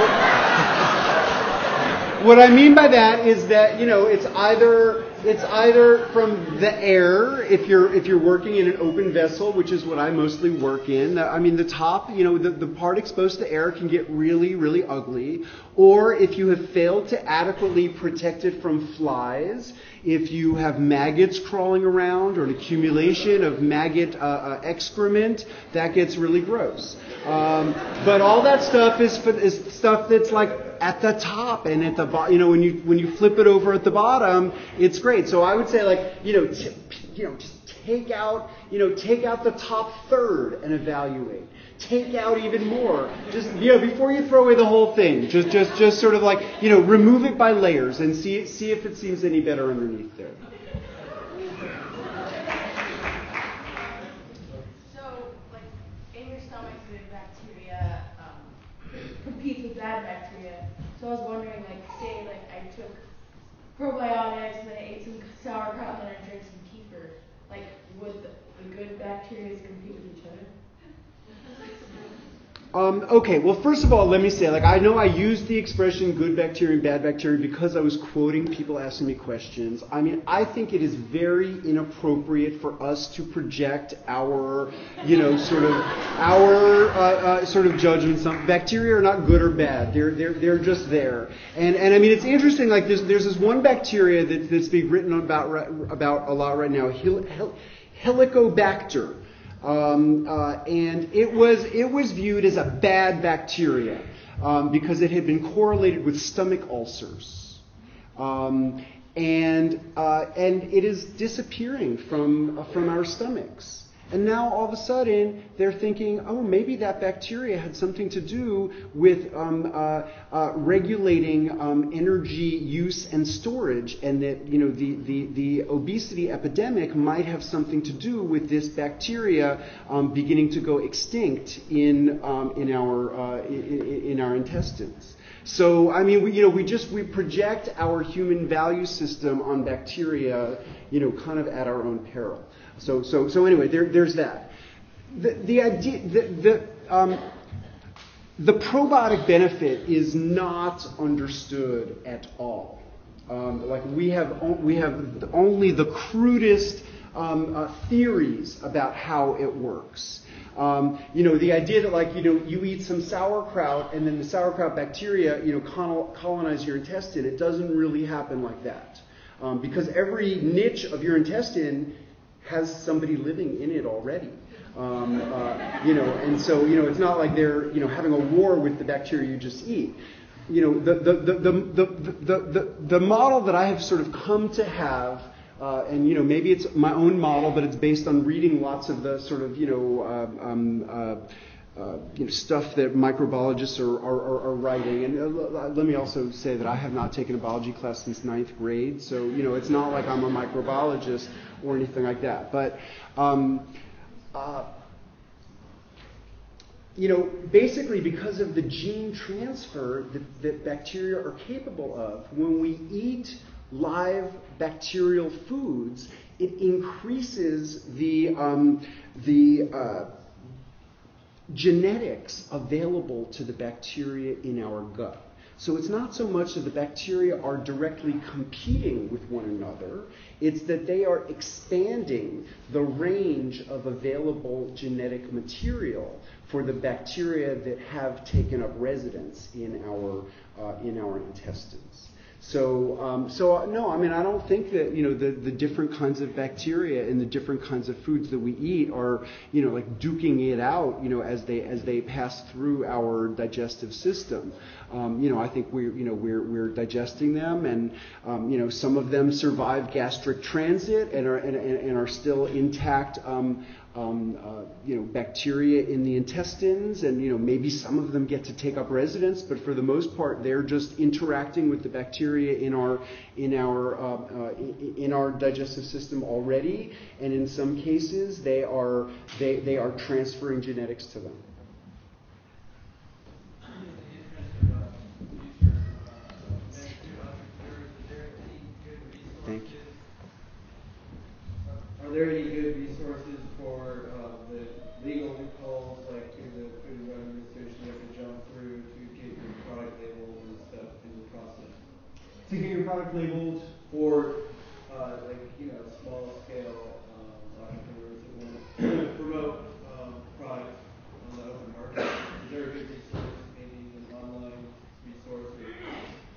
what I mean by that is that, you know, it's either. It's either from the air, if you're if you're working in an open vessel, which is what I mostly work in. I mean, the top, you know, the, the part exposed to air can get really, really ugly. Or if you have failed to adequately protect it from flies, if you have maggots crawling around or an accumulation of maggot uh, uh, excrement, that gets really gross. Um, but all that stuff is, is stuff that's like at the top and at the bottom. You know, when you when you flip it over at the bottom, it's great. So I would say, like, you know, t- you know, just Take out, you know, take out the top third and evaluate. Take out even more. Just, you know, before you throw away the whole thing, just, just, just sort of like, you know, remove it by layers and see, see if it seems any better underneath there. So, like, in your stomach, good bacteria um, competes with bad bacteria. So I was wondering, like, say, like, I took probiotics and I ate some sauerkraut and I drank some kefir. Like, would the, the good bacteria compete with each other? Um, okay, well, first of all, let me say, like, I know I used the expression good bacteria and bad bacteria because I was quoting people asking me questions. I mean, I think it is very inappropriate for us to project our, you know, sort of, our uh, uh, sort of judgments. Bacteria are not good or bad. They're, they're, they're just there. And, and I mean, it's interesting, like, there's, there's this one bacteria that, that's being written about, about a lot right now, Hel- Hel- Helicobacter. Um, uh, and it was it was viewed as a bad bacteria um, because it had been correlated with stomach ulcers, um, and uh, and it is disappearing from uh, from our stomachs. And now all of a sudden they're thinking, oh, maybe that bacteria had something to do with um, uh, uh, regulating um, energy use and storage, and that, you know, the, the, the obesity epidemic might have something to do with this bacteria um, beginning to go extinct in um, in our uh, in, in our intestines. So I mean, we, you know, we just we project our human value system on bacteria, you know, kind of at our own peril. So so so anyway, there there's that. The the idea the the um, the probiotic benefit is not understood at all. Um, like we have we have only the crudest um, uh, theories about how it works. Um, you know, the idea that, like, you know, you eat some sauerkraut and then the sauerkraut bacteria, you know, colonize your intestine. It doesn't really happen like that, um, because every niche of your intestine has somebody living in it already, um, uh, you know, and so, you know, it's not like they're, you know, having a war with the bacteria you just eat. You know, the the the the the the, the, the model that I have sort of come to have, uh, and, you know, maybe it's my own model, but it's based on reading lots of the sort of, you know, uh, um, uh, Uh, you know, stuff that microbiologists are, are, are, are writing. And uh, l- let me also say that I have not taken a biology class since ninth grade, so, you know, it's not like I'm a microbiologist or anything like that. But, um, uh, you know, basically because of the gene transfer that, that bacteria are capable of, when we eat live bacterial foods, it increases the, um, the, uh, genetics available to the bacteria in our gut. So it's not so much that the bacteria are directly competing with one another, it's that they are expanding the range of available genetic material for the bacteria that have taken up residence in our, uh, in our intestines. So, um, so uh, no, I mean, I don't think that, you know, the, the different kinds of bacteria and the different kinds of foods that we eat are, you know, like duking it out, you know, as they as they pass through our digestive system. Um, you know, I think we're, you know, we're we're digesting them, and um, you know, some of them survive gastric transit and are and, and, and are still intact. Um, Um, uh, you know, bacteria in the intestines, and, you know, maybe some of them get to take up residence, but for the most part, they're just interacting with the bacteria in our in our uh, uh, in our digestive system already, and in some cases, they are they they are transferring genetics to them. Thank you. Are there any good resources for uh, the legal loopholes, like in the Food and Drug Administration, you have to jump through to get your product labeled and stuff through the process? To get your product labeled for, uh, like, you know, small scale entrepreneurs um, that want to promote um, products on the open market? Is there a good resource, maybe an online resource or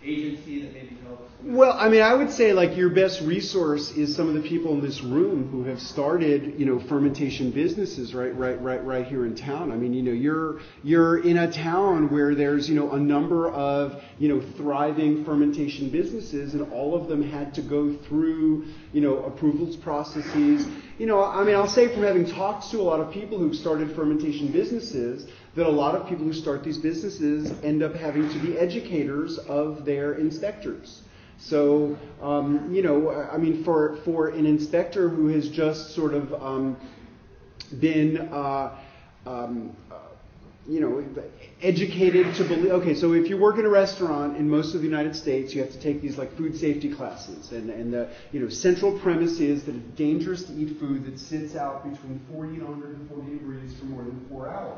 agency that maybe helps? Well, I mean, I would say like your best resource is some of the people in this room who have started, you know, fermentation businesses right, right, right, right here in town. I mean, you know, you're you're in a town where there's, you know, a number of, you know, thriving fermentation businesses, and all of them had to go through, you know, approvals processes. You know, I mean, I'll say from having talked to a lot of people who've started fermentation businesses, that a lot of people who start these businesses end up having to be educators of their inspectors. So, um, you know, I mean, for, for an inspector who has just sort of um, been, uh, um, you know, educated to believe, okay, so if you work in a restaurant in most of the United States, you have to take these like food safety classes. And, and the, you know, central premise is that it's dangerous to eat food that sits out between forty and one hundred forty degrees for more than four hours.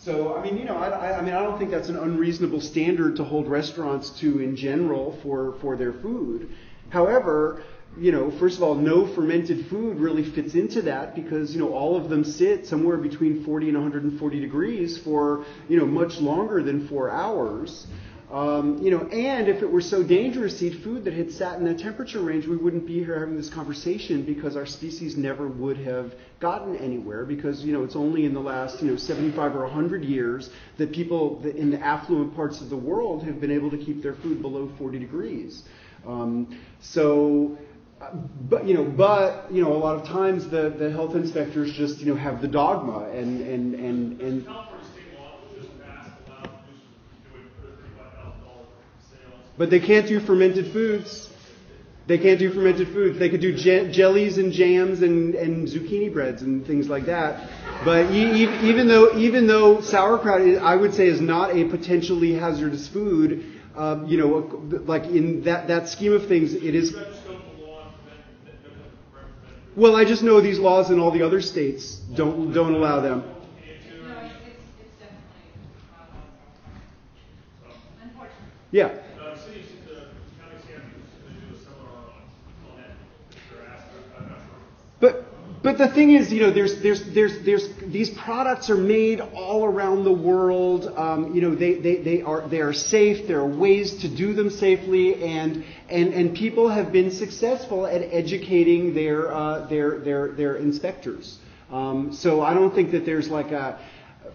So, I mean, you know, I, I mean, I don't think that's an unreasonable standard to hold restaurants to in general for, for their food. However, you know, first of all, no fermented food really fits into that because, you know, all of them sit somewhere between forty and one hundred forty degrees for, you know, much longer than four hours. Um, you know, and if it were so dangerous to eat food that had sat in that temperature range, we wouldn't be here having this conversation because our species never would have gotten anywhere because, you know, it's only in the last, you know, seventy-five or one hundred years that people in the affluent parts of the world have been able to keep their food below forty degrees. Um, so... But you know, but you know, a lot of times the, the health inspectors just you know have the dogma and and and and. But they can't do fermented foods. They can't do fermented foods. They could do je jellies and jams and, and zucchini breads and things like that. But e even though even though sauerkraut, is, I would say, is not a potentially hazardous food, uh, you know, like in that that scheme of things, it is. Well, I just know these laws in all the other states don't don't allow them. No, it's, it's definitely unfortunate. Yeah. But but the thing is, you know, there's there's there's there's these products are made all around the world. Um, you know, they, they they are they are safe. There are ways to do them safely, and. And, and people have been successful at educating their uh, their their their inspectors. Um, so I don't think that there's like a,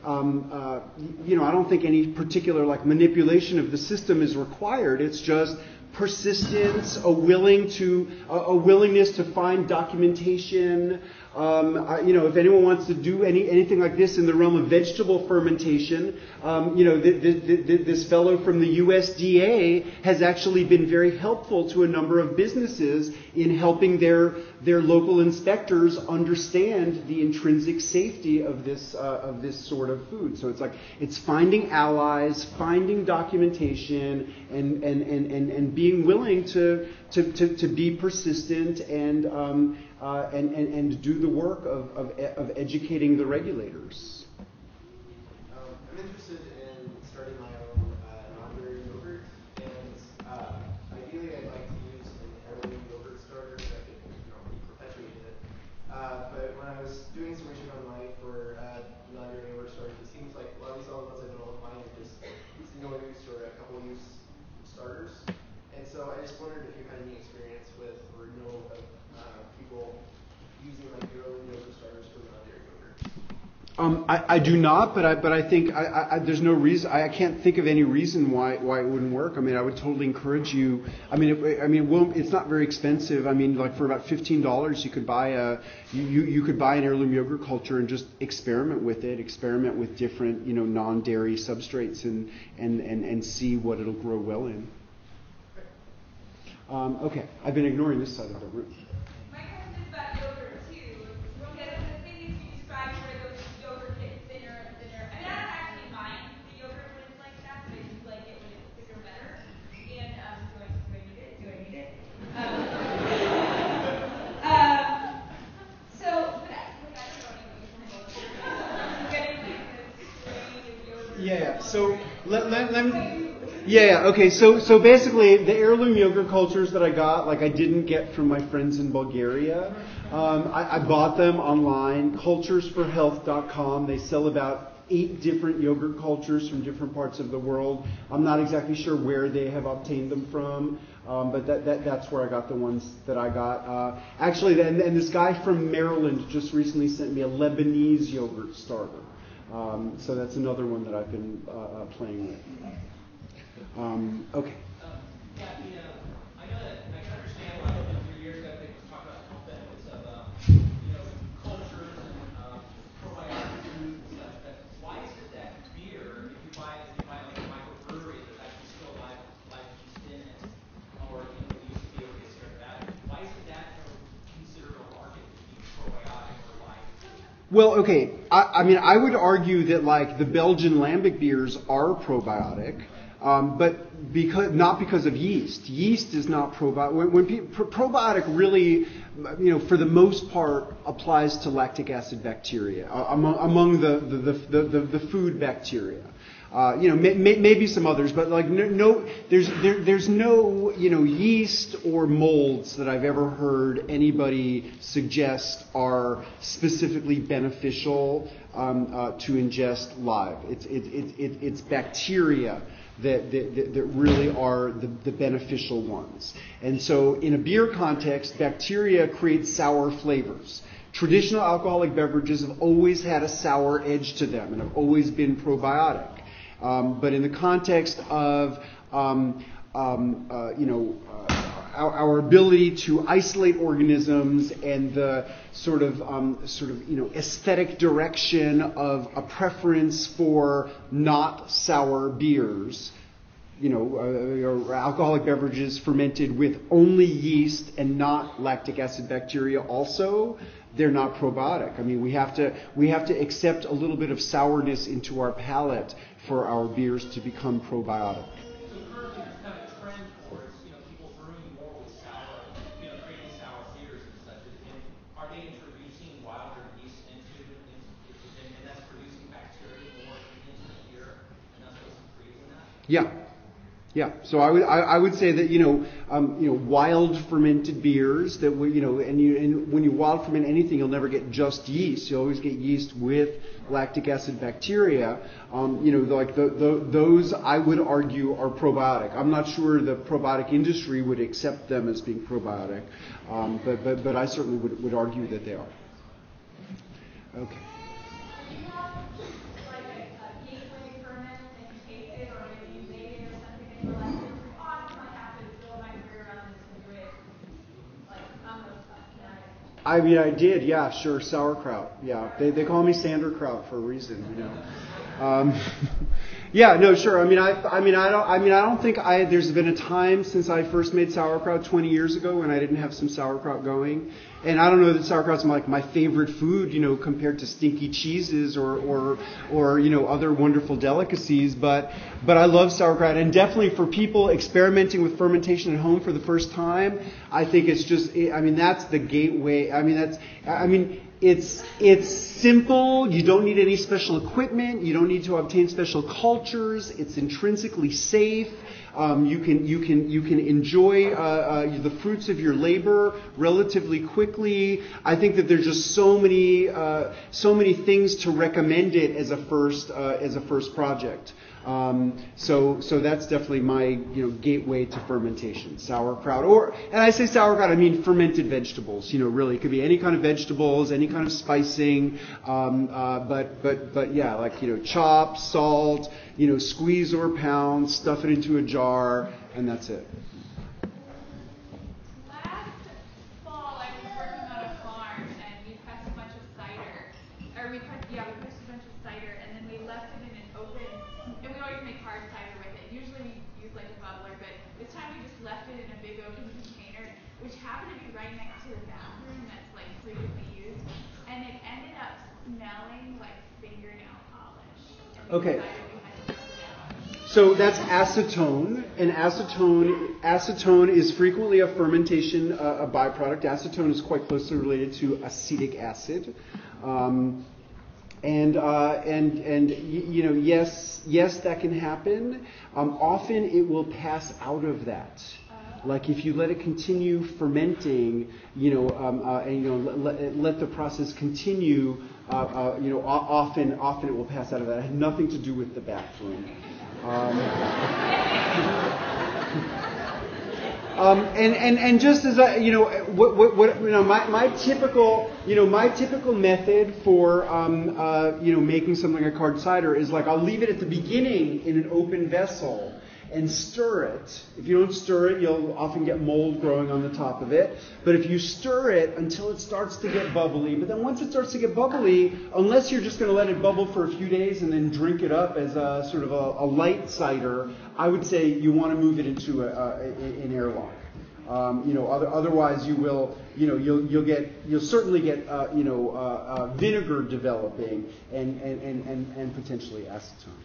um, uh, you know, I don't think any particular like manipulation of the system is required. It's just persistence, a willing to a, a willingness to find documentation. Um, I, you know, if anyone wants to do any anything like this in the realm of vegetable fermentation, um, you know, th th th this fellow from the U S D A has actually been very helpful to a number of businesses in helping their their local inspectors understand the intrinsic safety of this uh, of this sort of food. So it's like it's finding allies, finding documentation, and and and and, and being willing to to to, to be persistent and. Um, Uh, and, and, and do the work of, of, of educating the regulators. Um, I'm interested in starting my own uh, non-dairy yogurt, and uh, ideally I'd like to use an heirloom yogurt starter so I could, you know, be perpetuated it. Uh, but when I was doing some research online for uh, non-dairy yogurt starters, it seems like a lot of these elements I've been online are just single use or a couple use starters. And so I just wondered if you had any experience with or know of using like your own yogurt starters for non-dairy yogurt? Um, I, I do not, but I but I think I, I, I, there's no reason. I, I can't think of any reason why why it wouldn't work. I mean, I would totally encourage you. I mean, it, I mean, it won't, it's not very expensive. I mean, like for about fifteen dollars, you could buy a you, you you could buy an heirloom yogurt culture and just experiment with it. Experiment with different you know non-dairy substrates and and and and see what it'll grow well in. Um, okay, I've been ignoring this side of the room. So let, let, let me, yeah, okay. So so basically, the heirloom yogurt cultures that I got, like I didn't get from my friends in Bulgaria. Um, I, I bought them online, cultures for health dot com. They sell about eight different yogurt cultures from different parts of the world. I'm not exactly sure where they have obtained them from, um, but that, that, that's where I got the ones that I got. Uh, actually, and, and this guy from Maryland just recently sent me a Lebanese yogurt starter. Um, so that's another one that I've been uh, uh, playing with. Um, okay. Well, okay, I, I mean, I would argue that, like, the Belgian Lambic beers are probiotic, um, but because not because of yeast. Yeast is not probiotic. When, when people, pro probiotic really, you know, for the most part, applies to lactic acid bacteria, uh, among, among the, the, the, the, the food bacteria. Uh, you know, may, may, maybe some others, but like no, no there's there, there's no you know yeast or molds that I've ever heard anybody suggest are specifically beneficial um, uh, to ingest live. It's it, it, it, it's bacteria that that, that really are the, the beneficial ones. And so, in a beer context, bacteria create sour flavors. Traditional alcoholic beverages have always had a sour edge to them and have always been probiotic. Um, but in the context of um, um, uh, you know uh, our, our ability to isolate organisms and the sort of um, sort of you know aesthetic direction of a preference for not sour beers, you know, uh, or alcoholic beverages fermented with only yeast and not lactic acid bacteria also, they're not probiotic. I mean, we have to we have to accept a little bit of sourness into our palate for our beers to become probiotic. So currently there's kind of a trend towards, you know, people brewing more with sour, you know, creating sour beers and such. And are they introducing wilder yeast into it, and that's producing bacteria more into the beer, and that's what's creating that? Yeah. Yeah, so I would I, I would say that you know um, you know wild fermented beers that we, you know and you and when you wild ferment anything, you'll never get just yeast. You'll always get yeast with lactic acid bacteria. Um, you know like the, the, those I would argue are probiotic. I'm not sure the probiotic industry would accept them as being probiotic, um, but but but I certainly would would argue that they are. Okay. I mean, I did, yeah, sure, sauerkraut, yeah. They, they call me Sanderkraut for a reason, you know. Um, yeah, no, sure. I mean, I, I mean, I don't, I mean, I don't think I. There's been a time since I first made sauerkraut twenty years ago when I didn't have some sauerkraut going, and I don't know that sauerkraut's like my favorite food, you know, compared to stinky cheeses or, or, or you know, other wonderful delicacies. But, but I love sauerkraut, and definitely for people experimenting with fermentation at home for the first time, I think it's just, I mean, that's the gateway. I mean, that's, I mean, it's, it's simple. You don't need any special equipment. You don't need to obtain special cultures. It's intrinsically safe. Um, you can, you can, you can enjoy uh, uh, the fruits of your labor relatively quickly. I think that there's just so many, uh, so many things to recommend it as a first, uh, as a first project. Um, so, so that's definitely my, you know, gateway to fermentation, sauerkraut, or, and I say sauerkraut, I mean fermented vegetables, you know, really, it could be any kind of vegetables, any kind of spicing, um, uh, but, but, but yeah, like, you know, chop, salt, you know, squeeze or pound, stuff it into a jar, and that's it. Okay, so that's acetone, and acetone acetone is frequently a fermentation uh, a byproduct. Acetone is quite closely related to acetic acid, um, and uh, and and you know yes yes that can happen. Um, often it will pass out of that. Like if you let it continue fermenting, you know, um, uh, and you know let, let the process continue. uh, uh, you know, often, often it will pass out of that. It had nothing to do with the bathroom. Um, um, and, and, and just as I, you know, what, what, what, you know, my, my typical, you know, my typical method for, um, uh, you know, making something like hard cider is like I'll leave it at the beginning in an open vessel and stir it. If you don't stir it, you'll often get mold growing on the top of it. But if you stir it until it starts to get bubbly, but then once it starts to get bubbly, unless you're just going to let it bubble for a few days and then drink it up as a sort of a, a light cider, I would say you want to move it into a, a, a, an airlock. Um, you know, other, otherwise you will, you know, you'll you'll get you'll certainly get uh, you know uh, uh, vinegar developing and and and and, and potentially acetone.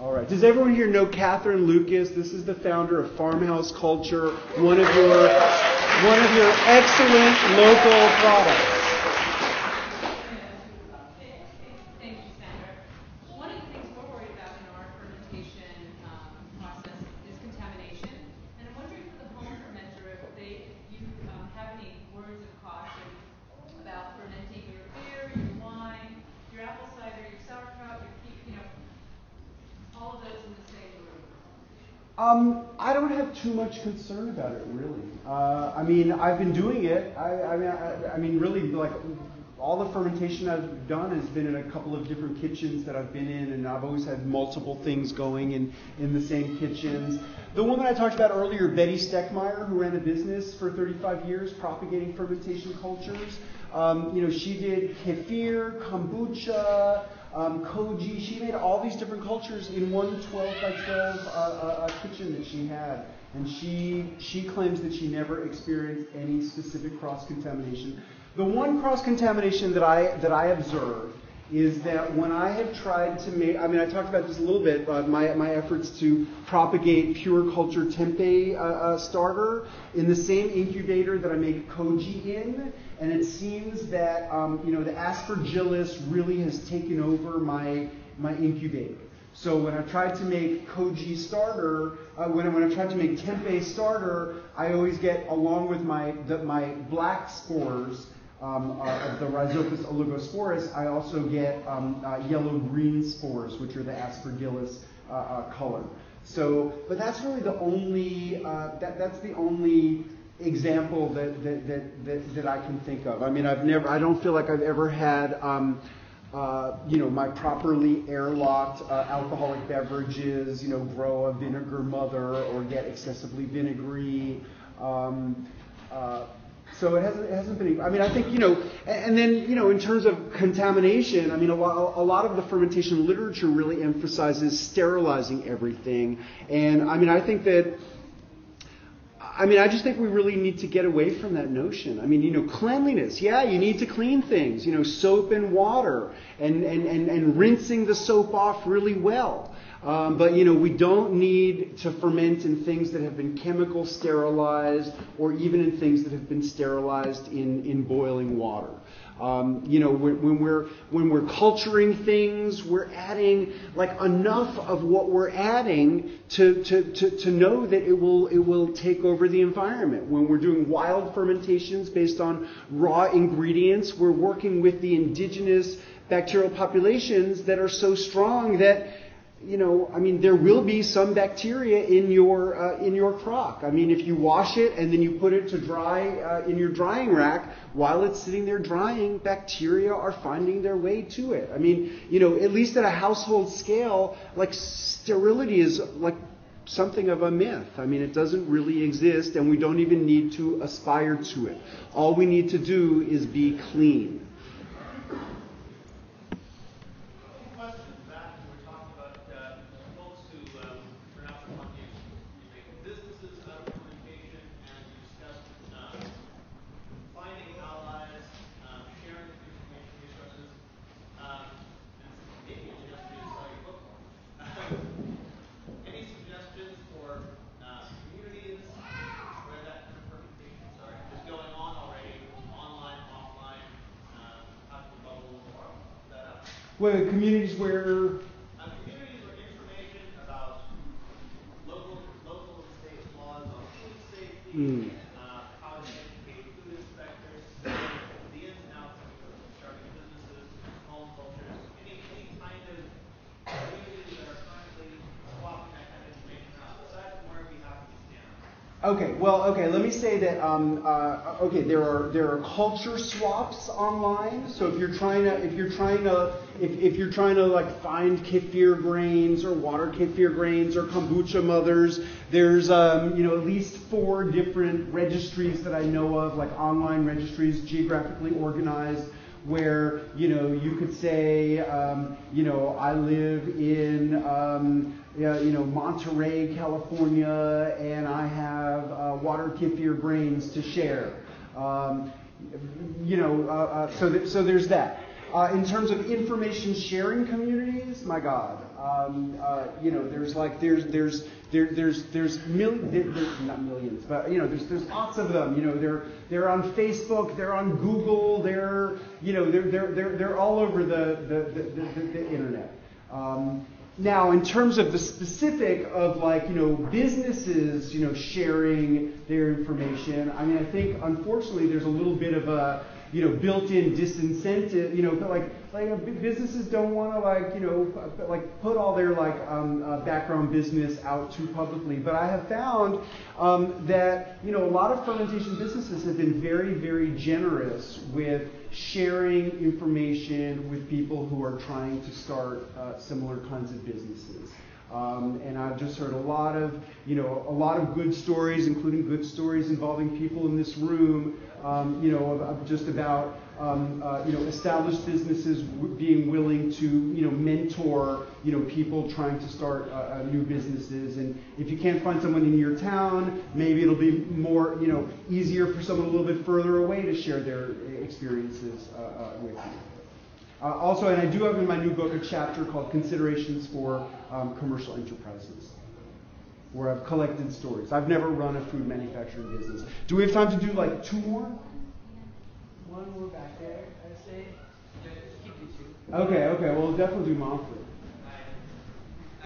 All right. Does everyone here know Catherine Lucas? This is the founder of Farmhouse Culture, one of your one of your excellent local products. Thank you, Sandra. One of the things we're worried about in our fermentation um, process is contamination, and I'm wondering for the home fermenter if they, if you um, have any words of caution about fermenting your beer, your wine, your apple cider, your sauerkraut, your you know. All of those in the same room? Um, I don't have too much concern about it, really. Uh, I mean, I've been doing it. I, I mean, I, I mean, really, like all the fermentation I've done has been in a couple of different kitchens that I've been in, and I've always had multiple things going in in the same kitchens. The woman I talked about earlier, Betty Steckmeyer, who ran a business for thirty-five years propagating fermentation cultures. Um, you know, she did kefir, kombucha, um, koji. She made all these different cultures in one twelve by twelve uh, uh, kitchen that she had. And she, she claims that she never experienced any specific cross-contamination. The one cross-contamination that I, that I observed is that when I have tried to make, I mean, I talked about this a little bit, uh, my, my efforts to propagate pure culture tempeh uh, uh, starter in the same incubator that I make koji in, and it seems that, um, you know, the Aspergillus really has taken over my, my incubator. So when I tried to make koji starter, uh, when I, when I tried to make tempeh starter, I always get, along with my, the, my black spores, Um, uh, of the Rhizopus oligosporus, I also get um, uh, yellow-green spores, which are the Aspergillus uh, uh, color. So, but that's really the only uh, that that's the only example that that, that that that I can think of. I mean, I've never, I don't feel like I've ever had um, uh, you know, my properly airlocked uh, alcoholic beverages, you know, grow a vinegar mother or get excessively vinegary. Um, uh, So it hasn't, it hasn't been, I mean, I think, you know, and, and then, you know, in terms of contamination, I mean, a lot, a lot of the fermentation literature really emphasizes sterilizing everything. And I mean, I think that, I mean, I just think we really need to get away from that notion. I mean, you know, cleanliness, yeah, you need to clean things, you know, soap and water and, and, and, and rinsing the soap off really well. Um, but, you know, we don't need to ferment in things that have been chemical sterilized or even in things that have been sterilized in, in boiling water. Um, you know, when, when we're when we're culturing things, we're adding like enough of what we're adding to, to, to, to know that it will it will take over the environment. When we're doing wild fermentations based on raw ingredients, we're working with the indigenous bacterial populations that are so strong that, you know, I mean, there will be some bacteria in your uh, in your crock. I mean, if you wash it and then you put it to dry uh, in your drying rack, while it's sitting there drying, bacteria are finding their way to it. I mean, you know, at least at a household scale, like sterility is like something of a myth. I mean, it doesn't really exist, and we don't even need to aspire to it. All we need to do is be clean. Well, communities where uh, communities where information about local, local state laws on food safety, mm. uh, how to educate food inspectors, the Okay, well, okay, let me say that, um, uh, okay, there are, there are culture swaps online. So if you're trying to, if you're trying to, if, if you're trying to like find kefir grains or water kefir grains or kombucha mothers, there's, um, you know, at least four different registries that I know of, like online registries, geographically organized, where, you know, you could say, um, you know, I live in, um, Yeah, you know, Monterey, California, and I have uh, water kefir grains to share. Um, you know, uh, uh, so th so there's that. Uh, in terms of information sharing communities, my God, um, uh, you know, there's like there's there's there there's there's millions, there, there's not millions, but you know, there's there's lots of them. You know, they're they're on Facebook, they're on Google, they're you know, they're they're they're they're all over the the the, the, the internet. Um, Now, in terms of the specific of like, you know, businesses, you know, sharing their information, I mean, I think, unfortunately, there's a little bit of a, you know, built-in disincentive, you know, like, like businesses don't want to like, you know, like put all their like um, uh, background business out too publicly. But I have found um, that, you know, a lot of fermentation businesses have been very, very generous with sharing information with people who are trying to start uh, similar kinds of businesses. Um, and I've just heard a lot of, you know, a lot of good stories, including good stories involving people in this room, um, you know, of, of just about, um, uh, you know, established businesses w being willing to, you know, mentor, you know, people trying to start uh, uh, new businesses. And if you can't find someone in your town, maybe it'll be more, you know, easier for someone a little bit further away to share their experiences uh, uh, with you. Uh, also, and I do have in my new book a chapter called Considerations for um, Commercial Enterprises, where I've collected stories. I've never run a food manufacturing business. Do we have time to do like two more? One more back there, I'd say. Just keep it two. Okay, okay, well, we'll definitely do Manfred. I,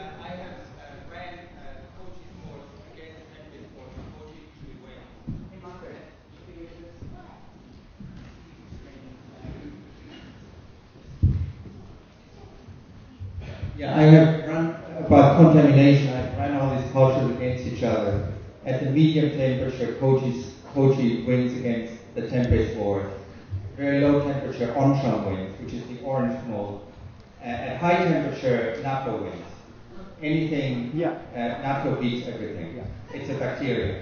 uh, I have uh, ran uh, more against and for forty-two. Hey, Manfred, should we get this? Yeah, I have run about contamination. I've run all these cultures against each other. At the medium temperature, Koji wins against the temperature board. Very low temperature, Onshon wins, which is the orange mold. Uh, at high temperature, natto wins. Anything, yeah. uh, natto beats everything. Yeah. It's a bacteria.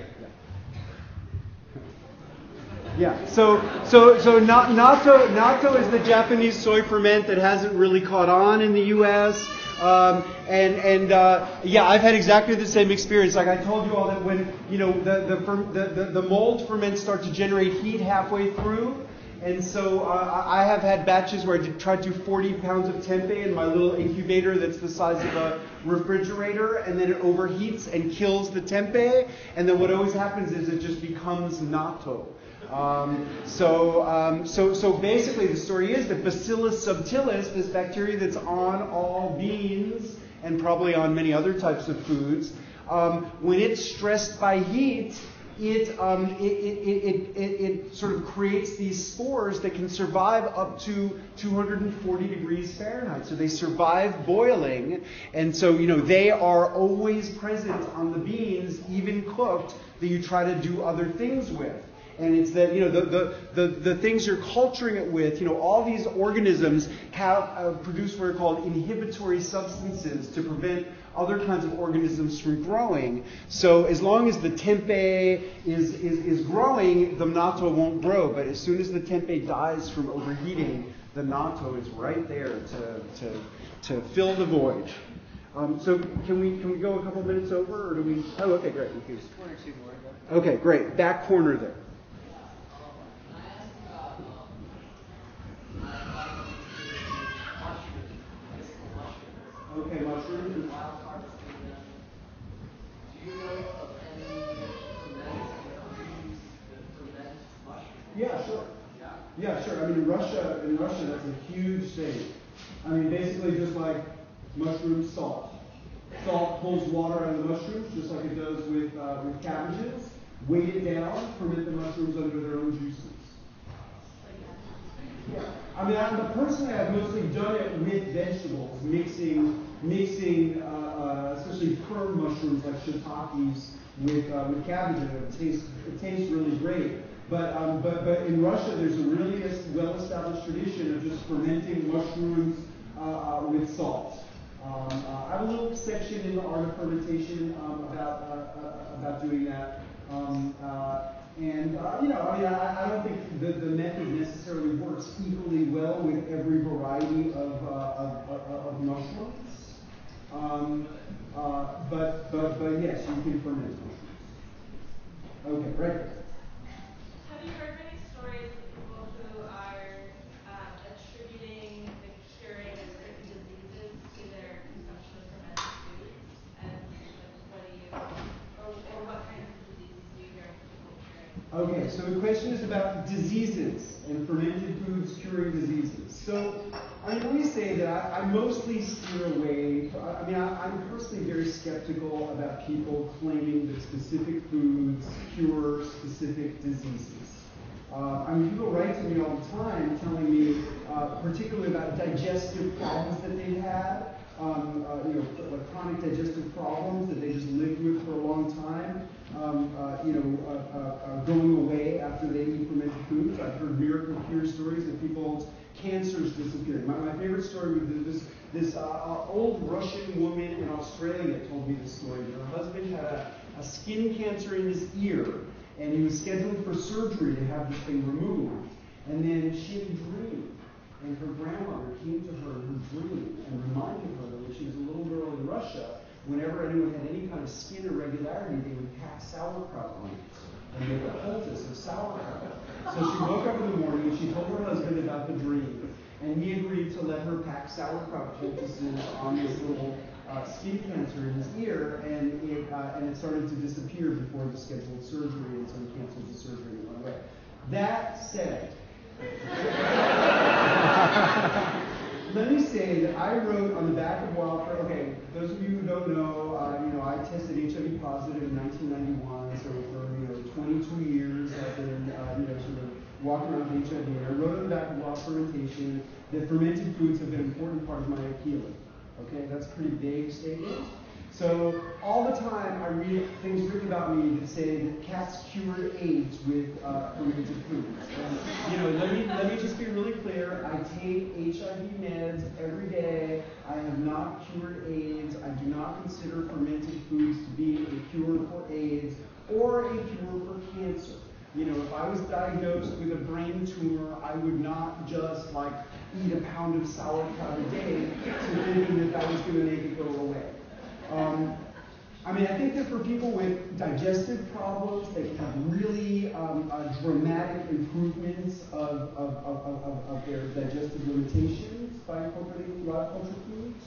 Yeah, so so so not, natto natto is the Japanese soy ferment that hasn't really caught on in the U S Um, and and uh, yeah, I've had exactly the same experience. Like I told you all that when you know the the the, the, the mold ferments start to generate heat halfway through, and so uh, I have had batches where I did try to do forty pounds of tempeh in my little incubator that's the size of a refrigerator, and then it overheats and kills the tempeh, and then what always happens is it just becomes natto. Um, so, um, so, so basically, the story is that Bacillus subtilis, this bacteria that's on all beans and probably on many other types of foods, um, when it's stressed by heat, it, um, it, it, it, it, it sort of creates these spores that can survive up to two hundred forty degrees Fahrenheit. So they survive boiling, and so you know they are always present on the beans, even cooked, that you try to do other things with. And it's that, you know, the, the, the, the things you're culturing it with, you know, all these organisms have, uh, produce what are called inhibitory substances to prevent other kinds of organisms from growing. So as long as the tempeh is, is, is growing, the natto won't grow. But as soon as the tempeh dies from overheating, the natto is right there to, to, to fill the void. Um, so can we, can we go a couple minutes over, or do we? Oh, okay, great. We can... One or two more. Okay, great. Back corner there. Okay, mushrooms. Do you know of any ferments that ferment mushrooms? Yeah, sure. Yeah. yeah, sure. I mean, in Russia, in Russia, that's a huge thing. I mean, basically just like mushroom salt. Salt pulls water out of the mushrooms, just like it does with, uh, with cabbages. Weight it down, ferment the mushrooms under their own juices. Yeah. I mean, I'm the person that I've mostly done it with vegetables, mixing, mixing, uh, uh, especially fern mushrooms like shiitakes with uh, with cabbage, and it tastes it tastes really great. But um, but but in Russia, there's a really well-established tradition of just fermenting mushrooms uh, uh, with salt. Um, uh, I have a little section in the art of fermentation um, about uh, uh, about doing that. Um, uh, And, uh, you know, I mean, I, I don't think the, the method necessarily works equally well with every variety of, uh, of, of, of mushrooms. Um, uh, but, but, but, yes, you can ferment mushrooms. Okay, right there. Have you heard many stories of people who are uh, attributing the curing of certain diseases to their consumption of fermented foods? And what do you, or, or what kind of diseases do you hear? Okay, so the question is about diseases and fermented foods curing diseases. So, I mean, let me say that I, I mostly steer away. I mean, I, I'm personally very skeptical about people claiming that specific foods cure specific diseases. Uh, I mean, people write to me all the time telling me, uh, particularly about digestive problems that they've had, um, uh, you know, like chronic digestive problems that they just lived with for a long time. Um, uh, you know, uh, uh, uh, going away after they eat fermented foods. I've heard miracle cure stories of people's cancers disappearing. My, my favorite story was this, this uh, uh, old Russian woman in Australia told me this story. Her husband had a, a skin cancer in his ear, and he was scheduled for surgery to have this thing removed. And then she had a dream, and her grandmother came to her in her dream and reminded her that when she was a little girl in Russia, whenever anyone had any kind of skin irregularity, they would pack sauerkraut on it and make a poultice of sauerkraut. So she woke up in the morning and she told her husband about the dream, and he agreed to let her pack sauerkraut poultices on this little uh, skin cancer in his ear, and it, uh, and it started to disappear before the scheduled surgery, and so he canceled the surgery and went away. That said, let me say that I wrote on the back of Wildfire. Okay, those of you who don't know, uh, you know, I tested H I V positive in nineteen ninety-one, so for you know twenty-two years I've been uh, you know sort of walking around with H I V. And I wrote on the back of Wild Fermentation that fermented foods have been an important part of my healing. Okay, that's a pretty vague statement. So all the time I read things written about me that say that cats cure AIDS with uh, fermented foods. And, you know, let me let me just be really clear. I take H I V meds every day. I have not cured AIDS. I do not consider fermented foods to be a cure for AIDS or a cure for cancer. You know, if I was diagnosed with a brain tumor, I would not just like eat a pound of sauerkraut a day to thinking that that was going to make it go away. Um, I mean, I think that for people with digestive problems that have really um, uh, dramatic improvements of, of, of, of, of their digestive limitations by incorporating live culture foods,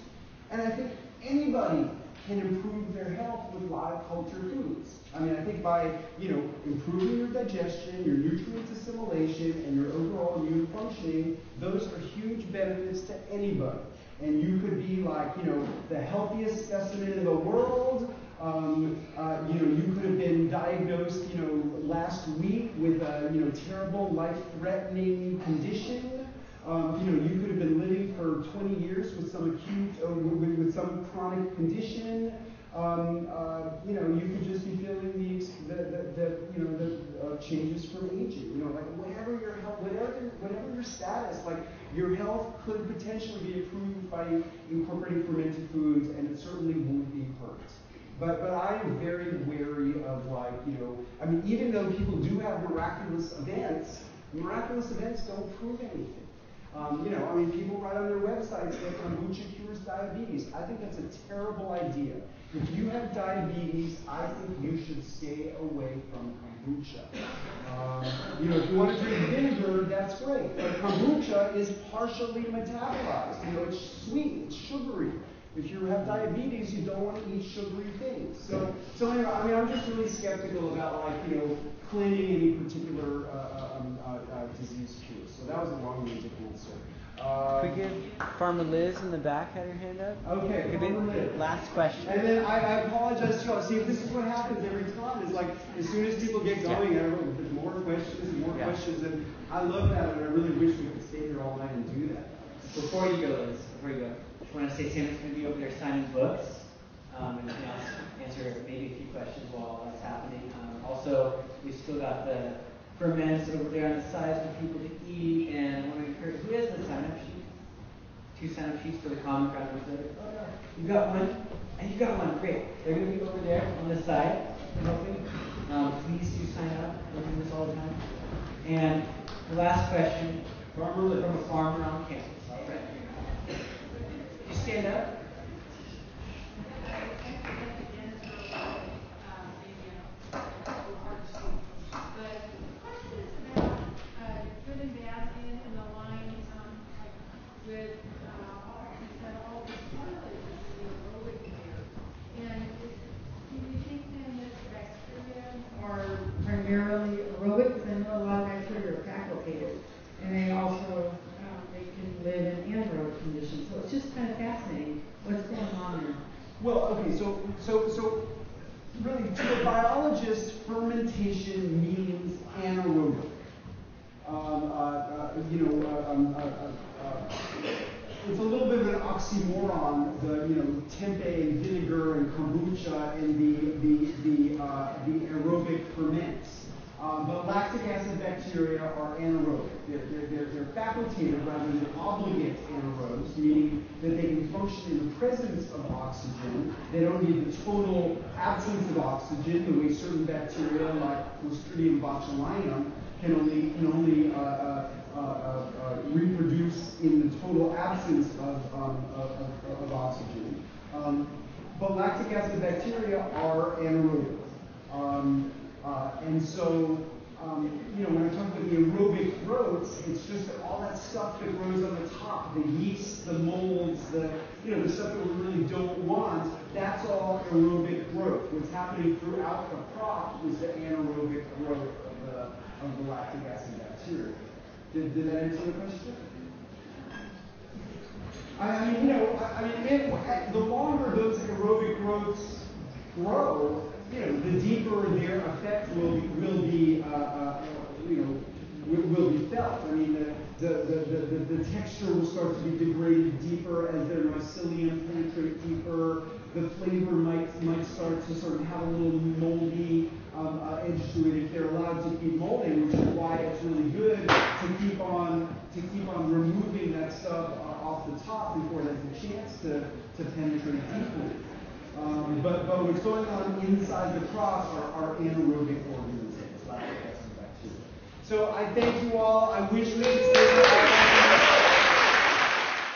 and I think anybody can improve their health with live culture foods. I mean, I think by, you know, improving your digestion, your nutrient assimilation, and your overall immune functioning, those are huge benefits to anybody. And you could be like, you know, the healthiest specimen in the world. Um, uh, you know, you could have been diagnosed, you know, last week with a, you know, terrible, life-threatening condition. Um, you know, you could have been living for twenty years with some acute, uh, with, with some chronic condition. Um, uh, you know, you could just be feeling the, the, the you know, the uh, changes from aging. You know, like whatever your health, whatever your, whatever your status, like. Your health could potentially be improved by incorporating fermented foods, and it certainly won't be hurt. But but I am very wary of like, you know, I mean, even though people do have miraculous events, miraculous events don't prove anything. Um, you know, I mean, people write on their websites that kombucha cures diabetes. I think that's a terrible idea. If you have diabetes, I think you should stay away from kombucha. Um, you know, if you want to drink vinegar, that's great. But kombucha is partially metabolized. You know, it's sweet, it's sugary. If you have diabetes, you don't want to eat sugary things. So, so anyway, I mean, I'm just really skeptical about like, you know, claiming any particular uh, um, uh, uh, disease cure. So that was a long-winded answer. Um, Could we give Farmer Liz in the back had her hand up? Okay, Could Farmer be, Liz. Last question. And then I, I apologize to y'all. See, this is what happens every time. It's like as soon as people get going, yeah. everyone, there's more questions and more yeah. questions. And I love that, and I really wish we could stay here all night and do that. Before you go, Liz, before you go, I just want to say Sam's going to be over there signing books. Um, and we can also answer maybe a few questions while that's happening. Um, also, we've still got the ferments over there on the sides for people to eat, and I want to encourage, who has the sign-up sheet? Two sign-up sheets for the Common Ground Center. Oh, no. You got one, and you got one, great. They're going to be over there on the side for helping. Um, please do sign up. We're doing this all the time. And the last question, farmer from a farmer on campus. All right. Could you stand up? So, so really, to a biologist, fermentation means anaerobic. Um, uh, uh, you know, uh, um, uh, uh, uh, it's a little bit of an oxymoron. The you know tempeh and vinegar and kombucha and the the the, uh, the aerobic ferments. Um, but lactic acid bacteria are anaerobic. They're, they're, they're facultative rather than obligate anaerobes, meaning that they can function in the presence of oxygen. They don't need the total absence of oxygen the way certain bacteria like Clostridium botulinum can only, can only uh, uh, uh, uh, reproduce in the total absence of, um, of, of, of oxygen. Um, but lactic acid bacteria are anaerobic. Um, Uh, and so, um, you know, when I talk about the aerobic growths, it's just all that stuff that grows on the top, the yeast, the molds, the, you know, the stuff that we really don't want, that's all aerobic growth. What's happening throughout the crop is the anaerobic growth of the, of the lactic acid bacteria. Did, did that answer your question? I mean, you know, I, I mean, it, the longer those aerobic growths grow, you know, the deeper their effect will be, will be uh, uh, you know, will, will be felt. I mean, the the, the the the texture will start to be degraded deeper as their mycelium penetrate deeper. The flavor might might start to sort of have a little moldy um, uh, edge to it if they're allowed to keep molding, which is why it's really good to keep on to keep on removing that stuff uh, off the top before it has a chance to to penetrate deeply. Um, but, but what's going on inside the crop are, are anaerobic organisms, lactic acid bacteria. So I thank you all. I wish we could stay